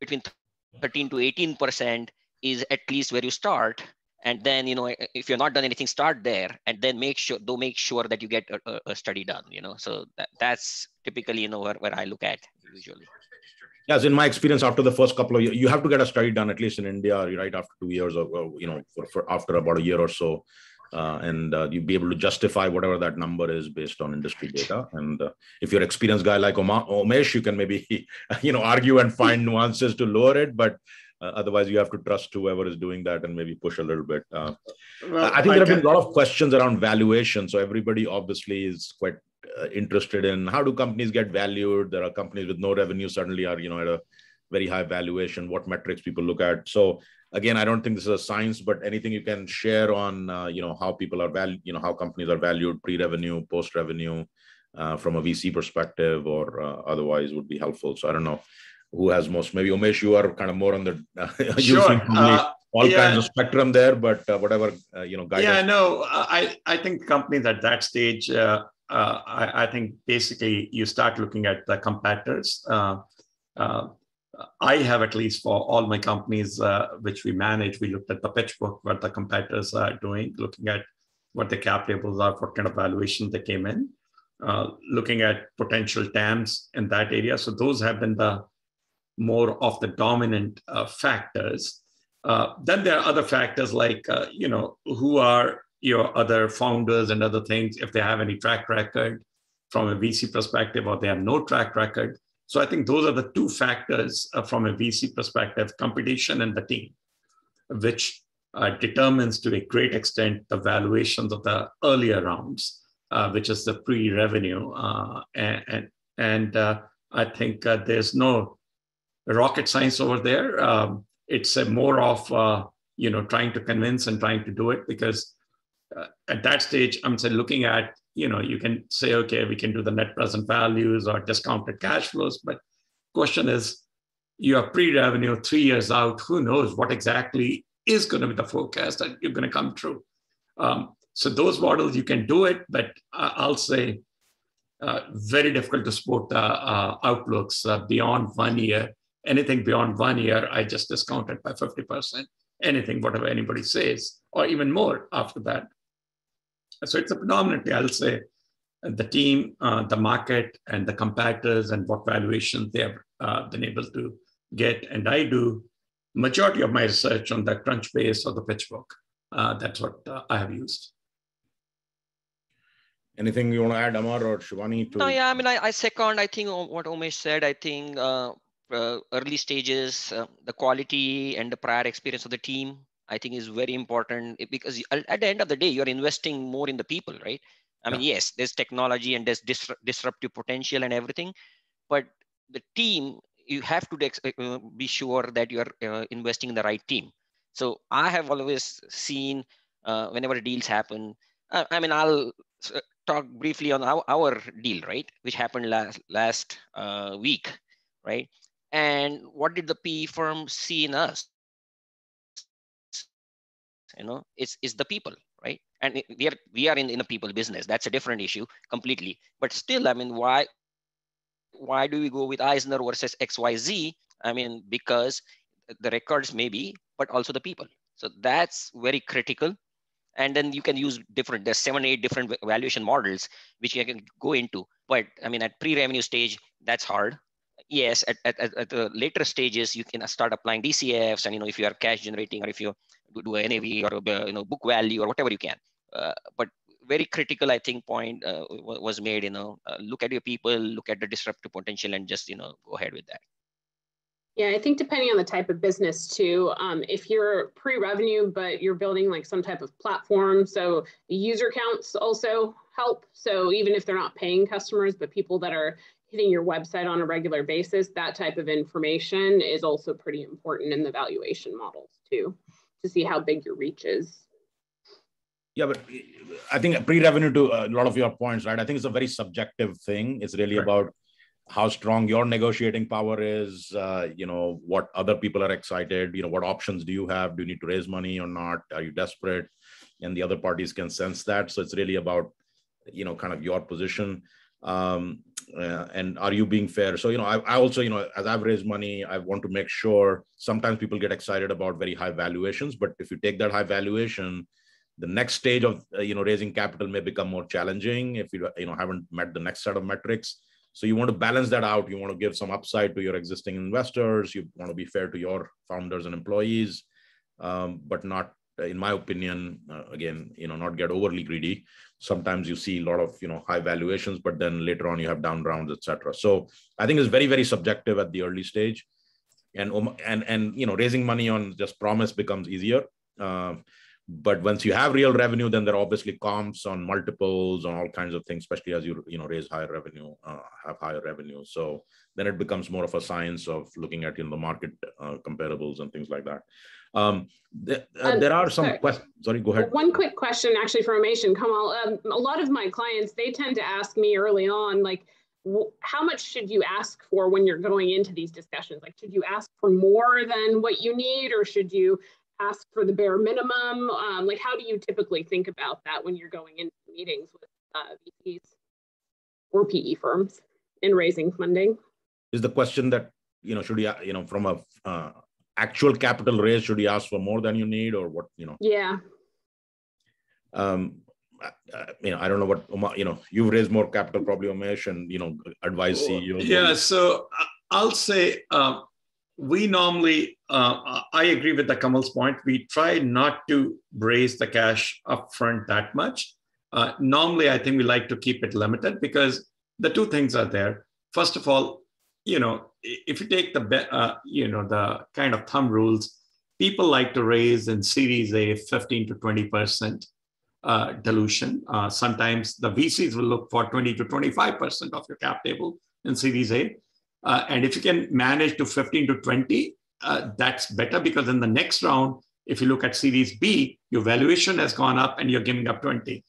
between thirteen to eighteen percent is at least where you start. And then, you know, if you're not done anything, start there, and then make sure, though, make sure that you get a, a study done, you know, so that, that's typically, you know, where, where I look at usually. Yes, in my experience, after the first couple of years, you have to get a study done, at least in India, right after two years or, you know, for, for after about a year or so. Uh, and uh, you'll be able to justify whatever that number is based on industry data. And uh, if you're an experienced guy like Oma- Omesh, you can maybe, you know, argue and find nuances to lower it. But uh, otherwise, you have to trust whoever is doing that and maybe push a little bit. Uh, well, I think there have been a lot of questions around valuation. So everybody obviously is quite interested in how do companies get valued. There are companies with no revenue suddenly are, you know, at a very high valuation, what metrics people look at. So again, I don't think this is a science, but anything you can share on, uh, you know, how people are valued, you know, how companies are valued pre-revenue, post-revenue, uh, from a V C perspective or uh, otherwise would be helpful. So I don't know who has most, maybe Omesh, you are kind of more on the, uh, sure. uh, all yeah. kinds of spectrum there, but uh, whatever, uh, you know, guidance. Yeah, no, I, I think companies at that stage, uh, Uh, I, I think basically you start looking at the compactors. Uh, uh, I have, at least for all my companies uh, which we manage, we looked at the Pitchbook, what the compactors are doing, looking at what the cap tables are, what kind of valuation they came in, uh, looking at potential T A Ms in that area. So those have been the more of the dominant uh, factors. Uh, then there are other factors like, uh, you know, who are your other founders and other things, if they have any track record from a V C perspective, or they have no track record. So I think those are the two factors uh, from a V C perspective, competition and the team, which uh, determines to a great extent the valuations of the earlier rounds, uh, which is the pre-revenue. Uh, and and, and uh, I think uh, there's no rocket science over there. Um, it's a more of, uh, you know, trying to convince and trying to do it because Uh, at that stage, I'm saying looking at you know, you can say, okay, we can do the net present values or discounted cash flows. But question is, you are pre-revenue three years out, who knows what exactly is going to be the forecast that you're going to come true. Um, so those models, you can do it, but I'll say uh, very difficult to support the uh, outlooks uh, beyond one year. Anything beyond one year, I just discount it by fifty percent. Anything, whatever anybody says, or even more after that. So it's a predominantly, I'll say, the team, uh, the market, and the competitors, and what valuations they have uh, been able to get. And I do majority of my research on the Crunchbase or the Pitchbook. Uh, that's what uh, I have used. Anything you want to add, Amar or Shivani? To... No, yeah, I mean, I, I second, I think, what Omesh said. I think uh, uh, early stages, uh, the quality and the prior experience of the team, I think, is very important, because at the end of the day, you're investing more in the people, right? I mean, yes, there's technology and there's dis disruptive potential and everything, but the team, you have to be sure that you're uh, investing in the right team. So I have always seen uh, whenever deals happen, uh, I mean, I'll talk briefly on our, our deal, right? Which happened last, last uh, week, right? And what did the P E firm see in us? You know, it's, it's the people, right? And we are we are in, in the people business. That's a different issue completely. But still, I mean, why why do we go with Eisner versus X Y Z? I mean, because the records maybe, but also the people. So that's very critical. And then you can use different, there's seven, eight different valuation models, which you can go into. But I mean, at pre-revenue stage, that's hard. Yes, at, at, at the later stages, you can start applying D C Fs. And, you know, if you are cash generating, or if you do an N A V or, you know, book value or whatever you can. Uh, but very critical, I think, point uh, was made, you know, uh, look at your people, look at the disruptive potential, and just, you know, go ahead with that. Yeah, I think depending on the type of business too, um, if you're pre-revenue, but you're building like some type of platform, so user counts also help. So even if they're not paying customers, but people that are hitting your website on a regular basis, that type of information is also pretty important in the valuation models too, to see how big your reach is. Yeah, but I think pre-revenue, to a lot of your points, right? I think it's a very subjective thing. It's really Correct. About how strong your negotiating power is, uh, you know, what other people are excited, you know, what options do you have? Do you need to raise money or not? Are you desperate? And the other parties can sense that. So it's really about, you know, kind of your position. Um, uh, and are you being fair? So, you know, I, I also, you know, as I've raised money, I want to make sure, sometimes people get excited about very high valuations, but if you take that high valuation, the next stage of, uh, you know, raising capital may become more challenging if you, you know, haven't met the next set of metrics. So you want to balance that out. You want to give some upside to your existing investors. You want to be fair to your founders and employees, um, but not, in my opinion, uh, again, you know, not get overly greedy. Sometimes you see a lot of, you know, high valuations, but then later on you have down rounds, et cetera. So I think it's very, very subjective at the early stage, and, and, and, you know, raising money on just promise becomes easier. Uh, but once you have real revenue, then there are obviously comps on multiples on all kinds of things, especially as you, you know, raise higher revenue, uh, have higher revenue. So then it becomes more of a science of looking at, you know, the market uh, comparables and things like that. Um, th uh, um, there are some sorry. questions. Sorry, go ahead. One quick question, actually, for Omesh and Kamal. Um, a lot of my clients, they tend to ask me early on, like, how much should you ask for when you're going into these discussions? Like, should you ask for more than what you need, or should you ask for the bare minimum? Um, like, how do you typically think about that when you're going into meetings with uh, V Ps or P E firms in raising funding? Is the question that, you know, should you, you know, from a uh, actual capital raise, should you ask for more than you need, or what, you know? Yeah. Um, I, I, you know, I don't know what, you know, you've raised more capital probably, Omesh, and, you know, advise C E Os. Yeah, so I'll say um, we normally, uh, I agree with the Kamal's point. We try not to raise the cash upfront that much. Uh, normally, I think we like to keep it limited, because the two things are there. First of all, you know, if you take the uh, you know, the kind of thumb rules, people like to raise in Series A fifteen to twenty percent uh, dilution. Uh, sometimes the V Cs will look for twenty to twenty-five percent of your cap table in Series A, uh, and if you can manage to fifteen to twenty, uh, that's better, because in the next round, if you look at Series B, your valuation has gone up and you're giving up twenty.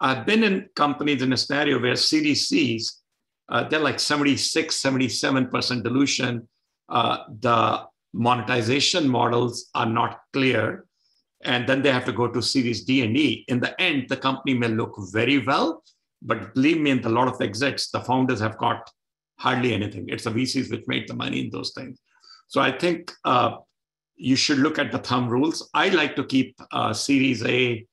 I've been in companies in a scenario where C D Cs, uh, they're like seventy-six, seventy-seven percent dilution. Uh, the monetization models are not clear. And then they have to go to series D and E. In the end, the company may look very well, but believe me, in a lot of exits, the founders have got hardly anything. It's the V Cs which made the money in those things. So I think uh, you should look at the thumb rules. I like to keep uh, series A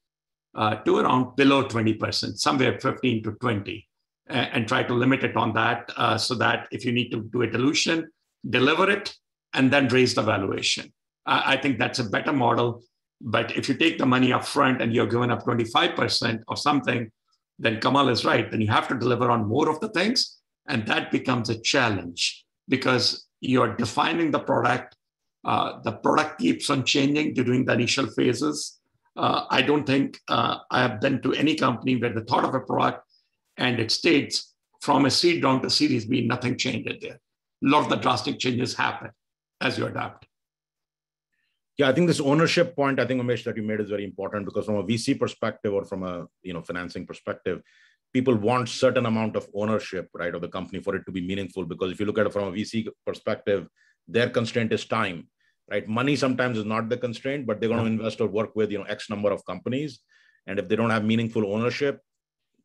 uh, to around below twenty percent, somewhere fifteen to twenty, and, and try to limit it on that uh, so that if you need to do a dilution, deliver it, and then raise the valuation. Uh, I think that's a better model. But if you take the money up front and you're giving up twenty-five percent or something, then Kamal is right. Then you have to deliver on more of the things. And that becomes a challenge because you're defining the product. Uh, the product keeps on changing during the initial phases. Uh, I don't think uh, I have been to any company where the thought of a product and it states from a seed round to series B, nothing changed there. A lot of the drastic changes happen as you adapt. Yeah, I think this ownership point, I think, Omesh, that you made is very important because from a V C perspective or from a you know financing perspective, people want certain amount of ownership, right, of the company for it to be meaningful. Because if you look at it from a V C perspective, their constraint is time, right? Money sometimes is not the constraint, but they're going to invest or work with you know X number of companies, and if they don't have meaningful ownership,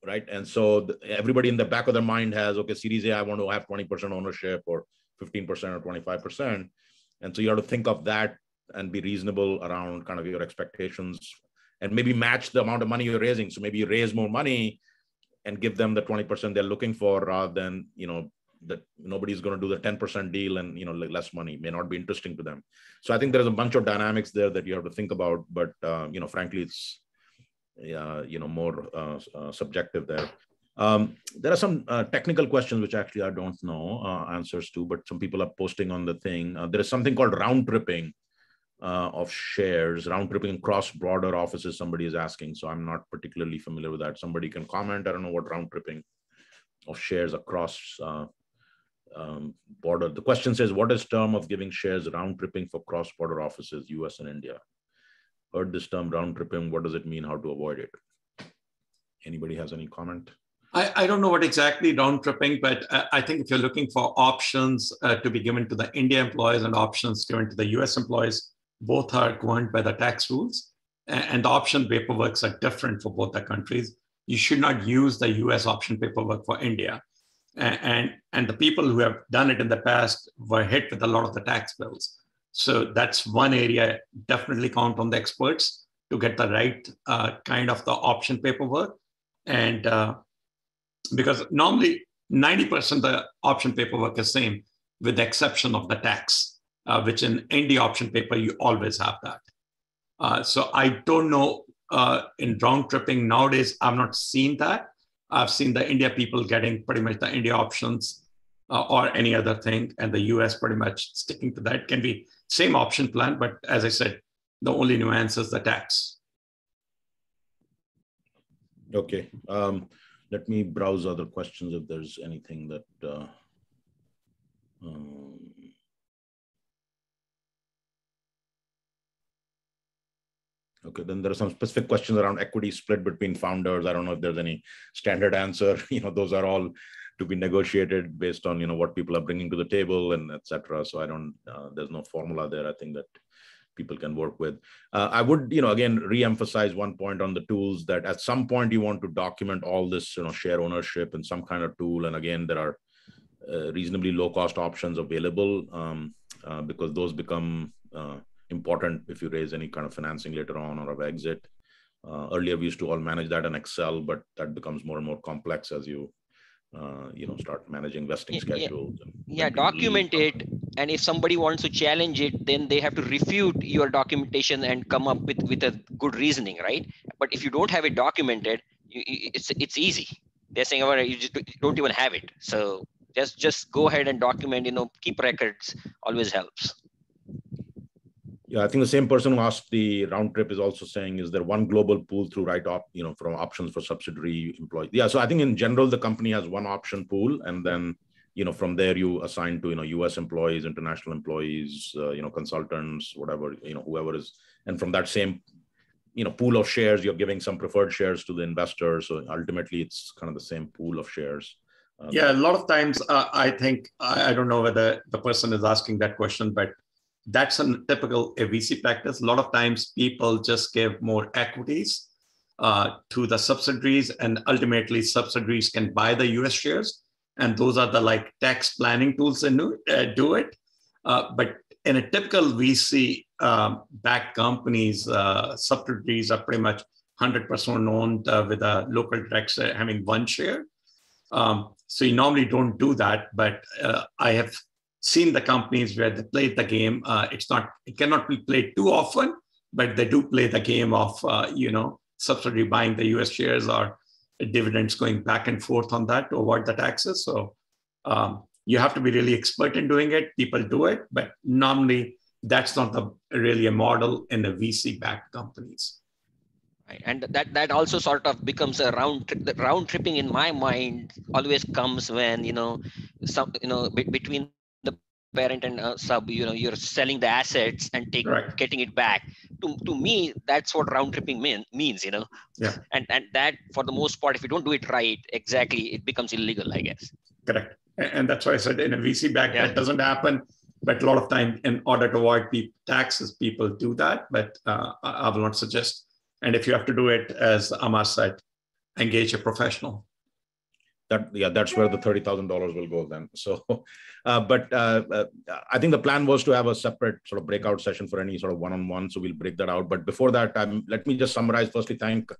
right, and so the, everybody in the back of their mind has okay, Series A, I want to have twenty percent ownership or fifteen percent or twenty-five percent, and so you have to think of that and be reasonable around kind of your expectations and maybe match the amount of money you're raising. So maybe you raise more money and give them the twenty percent they're looking for rather than, you know, that nobody's going to do the ten percent deal and, you know, less money may not be interesting to them. So I think there's a bunch of dynamics there that you have to think about, but, uh, you know, frankly, it's, uh, you know, more uh, uh, subjective there. Um, there are some uh, technical questions, which actually I don't know uh, answers to, but some people are posting on the thing. Uh, there is something called round tripping. Uh, of shares, round tripping across broader offices, somebody is asking. So I'm not particularly familiar with that. Somebody can comment. I don't know what round tripping of shares across uh, um, border. The question says, what is term of giving shares round tripping for cross border offices, U S and India? Heard this term round tripping. What does it mean? How to avoid it? Anybody has any comment? I, I don't know what exactly round tripping, but I, I think if you're looking for options uh, to be given to the India employees and options given to the U S employees, both are governed by the tax rules, and the option paperworks are different for both the countries. You should not use the U S option paperwork for India. And, and, and the people who have done it in the past were hit with a lot of the tax bills. So that's one area, definitely count on the experts to get the right uh, kind of the option paperwork. And uh, because normally ninety percent of the option paperwork is same with the exception of the tax. Uh, which in N D option paper, you always have that. Uh, so I don't know, uh, in round tripping nowadays, I've not seen that. I've seen the India people getting pretty much the India options uh, or any other thing, and the U S pretty much sticking to that. Can be same option plan, but as I said, the only nuance is the tax. Okay, um, let me browse other questions if there's anything that, uh, um, okay, then there are some specific questions around equity split between founders. I don't know if there's any standard answer. You know, those are all to be negotiated based on, you know, what people are bringing to the table and et cetera. So I don't, uh, there's no formula there, I think, that people can work with. Uh, I would, you know, again, re-emphasize one point on the tools that at some point you want to document all this, you know, share ownership in some kind of tool. And again, there are uh, reasonably low cost options available um, uh, because those become, uh, important if you raise any kind of financing later on or of exit. Uh, earlier, we used to all manage that in Excel, but that becomes more and more complex as you, uh, you know, start managing vesting yeah, schedules. Yeah, yeah document it. And if somebody wants to challenge it, then they have to refute your documentation and come up with, with a good reasoning, right? But if you don't have it documented, you, it's it's easy. They're saying, well, you just don't even have it. So just, just go ahead and document, you know, keep records always helps. Yeah, I think the same person who asked the round trip is also saying, is there one global pool through write-off, you know, from options for subsidiary employees? Yeah, so I think in general, the company has one option pool. And then, you know, from there, you assign to, you know, U S employees, international employees, uh, you know, consultants, whatever, you know, whoever is. And from that same, you know, pool of shares, you're giving some preferred shares to the investors. So ultimately, it's kind of the same pool of shares. Um, yeah, a lot of times, uh, I think, I, I don't know whether the person is asking that question, but that's a typical V C practice. A lot of times people just give more equities uh, to the subsidiaries, and ultimately subsidiaries can buy the U S shares. And those are the like tax planning tools and uh, do it. Uh, but in a typical V C um, backed companies, uh, subsidiaries are pretty much one hundred percent owned uh, with a local director having one share. Um, so you normally don't do that, but uh, I have seen the companies where they play the game. Uh, it's not, it cannot be played too often, but they do play the game of, uh, you know, subsidiary buying the U S shares or dividends going back and forth on that to avoid the taxes. So um, you have to be really expert in doing it. People do it, but normally that's not the, really a model in the V C-backed companies. Right. And that that also sort of becomes a round trip. The round tripping in my mind always comes when, you know, some, you know, be, between the parent and uh, sub, you know, you're selling the assets and taking, right. getting it back. To, to me, that's what round tripping mean, means, you know, yeah. and, and that for the most part, if you don't do it right, exactly, it becomes illegal, I guess. Correct. And that's why I said in a V C back, yeah. that doesn't happen. But a lot of time in order to avoid taxes, people do that, but uh, I will not suggest. And if you have to do it, as Amar said, engage a professional. That, yeah, that's where the thirty thousand dollars will go then. So, uh, but uh, uh, I think the plan was to have a separate sort of breakout session for any sort of one-on-one. So we'll break that out. But before that, um, let me just summarize. Firstly, thank uh,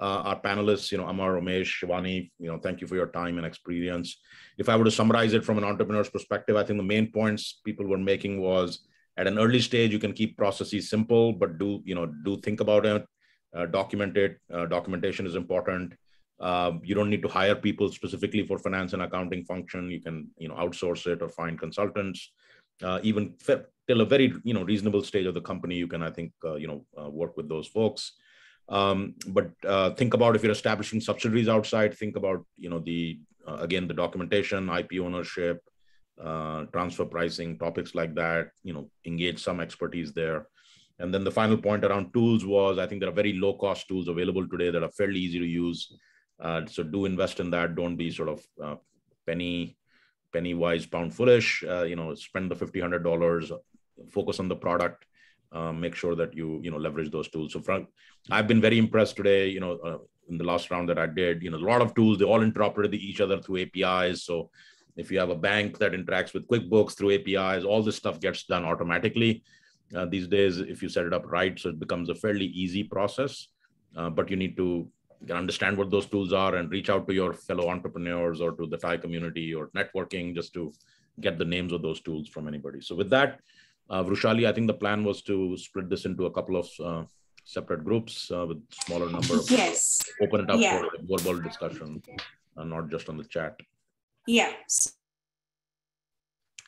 our panelists, you know, Amar, Omesh, Shivani, you know, thank you for your time and experience. If I were to summarize it from an entrepreneur's perspective, I think the main points people were making was at an early stage, you can keep processes simple, but do, you know, do think about it, uh, document it. Uh, documentation is important. Uh, you don't need to hire people specifically for finance and accounting function. You can, you know, outsource it or find consultants. Uh, even till a very, you know, reasonable stage of the company, you can, I think, uh, you know, uh, work with those folks. Um, but uh, think about if you're establishing subsidiaries outside, think about, you know, the, uh, again, the documentation, I P ownership, uh, transfer pricing, topics like that, you know, engage some expertise there. And then the final point around tools was, I think there are very low cost tools available today that are fairly easy to use. Uh, so do invest in that. Don't be sort of uh, penny, penny wise, pound foolish. Uh, you know, spend the fifty, one hundred dollars. Focus on the product. Uh, make sure that you you know leverage those tools. So, Frank, I've been very impressed today. You know, uh, in the last round that I did, you know, a lot of tools. They all interoperate with each other through A P Is. So, if you have a bank that interacts with QuickBooks through A P Is, all this stuff gets done automatically uh, these days if you set it up right. So it becomes a fairly easy process. Uh, but you need to can understand what those tools are and reach out to your fellow entrepreneurs or to the TiE community or networking just to get the names of those tools from anybody. So with that, uh, Vrushali, I think the plan was to split this into a couple of uh, separate groups uh, with smaller number of yes. Open it up yeah. for a global discussion and not just on the chat. Yeah.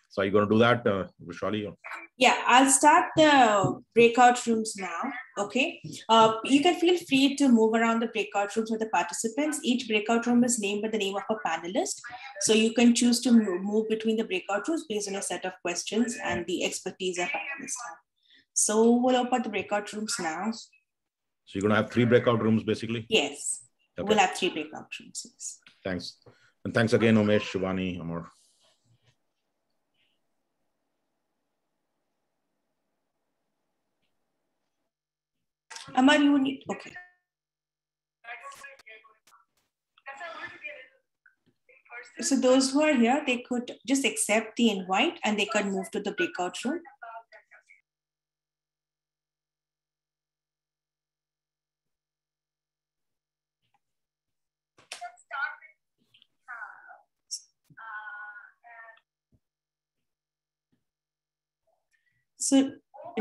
So are you going to do that, uh, Vrushali? Or? Yeah, I'll start the breakout rooms now, okay? Uh, you can feel free to move around the breakout rooms with the participants. Each breakout room is named by the name of a panelist. So you can choose to move between the breakout rooms based on a set of questions and the expertise a panelist have. So we'll open the breakout rooms now. So you're going to have three breakout rooms, basically? Yes, okay. We'll have three breakout rooms. Yes. Thanks. And thanks again, Omesh, Shivani, Amar. Amar, you need, okay. So those who are here, they could just accept the invite and they could move to the breakout room. So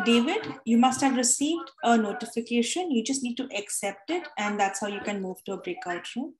David, you must have received a notification. You just need to accept it, and that's how you can move to a breakout room.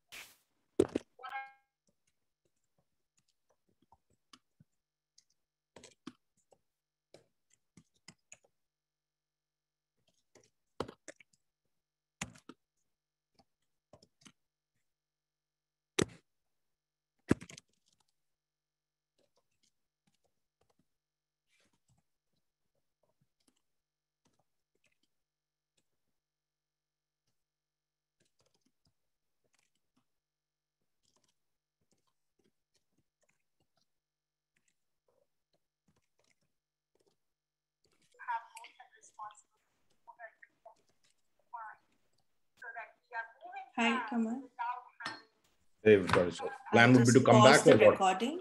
Hi, Kamal. Hey, sorry, sorry. Plan would be to come back or what?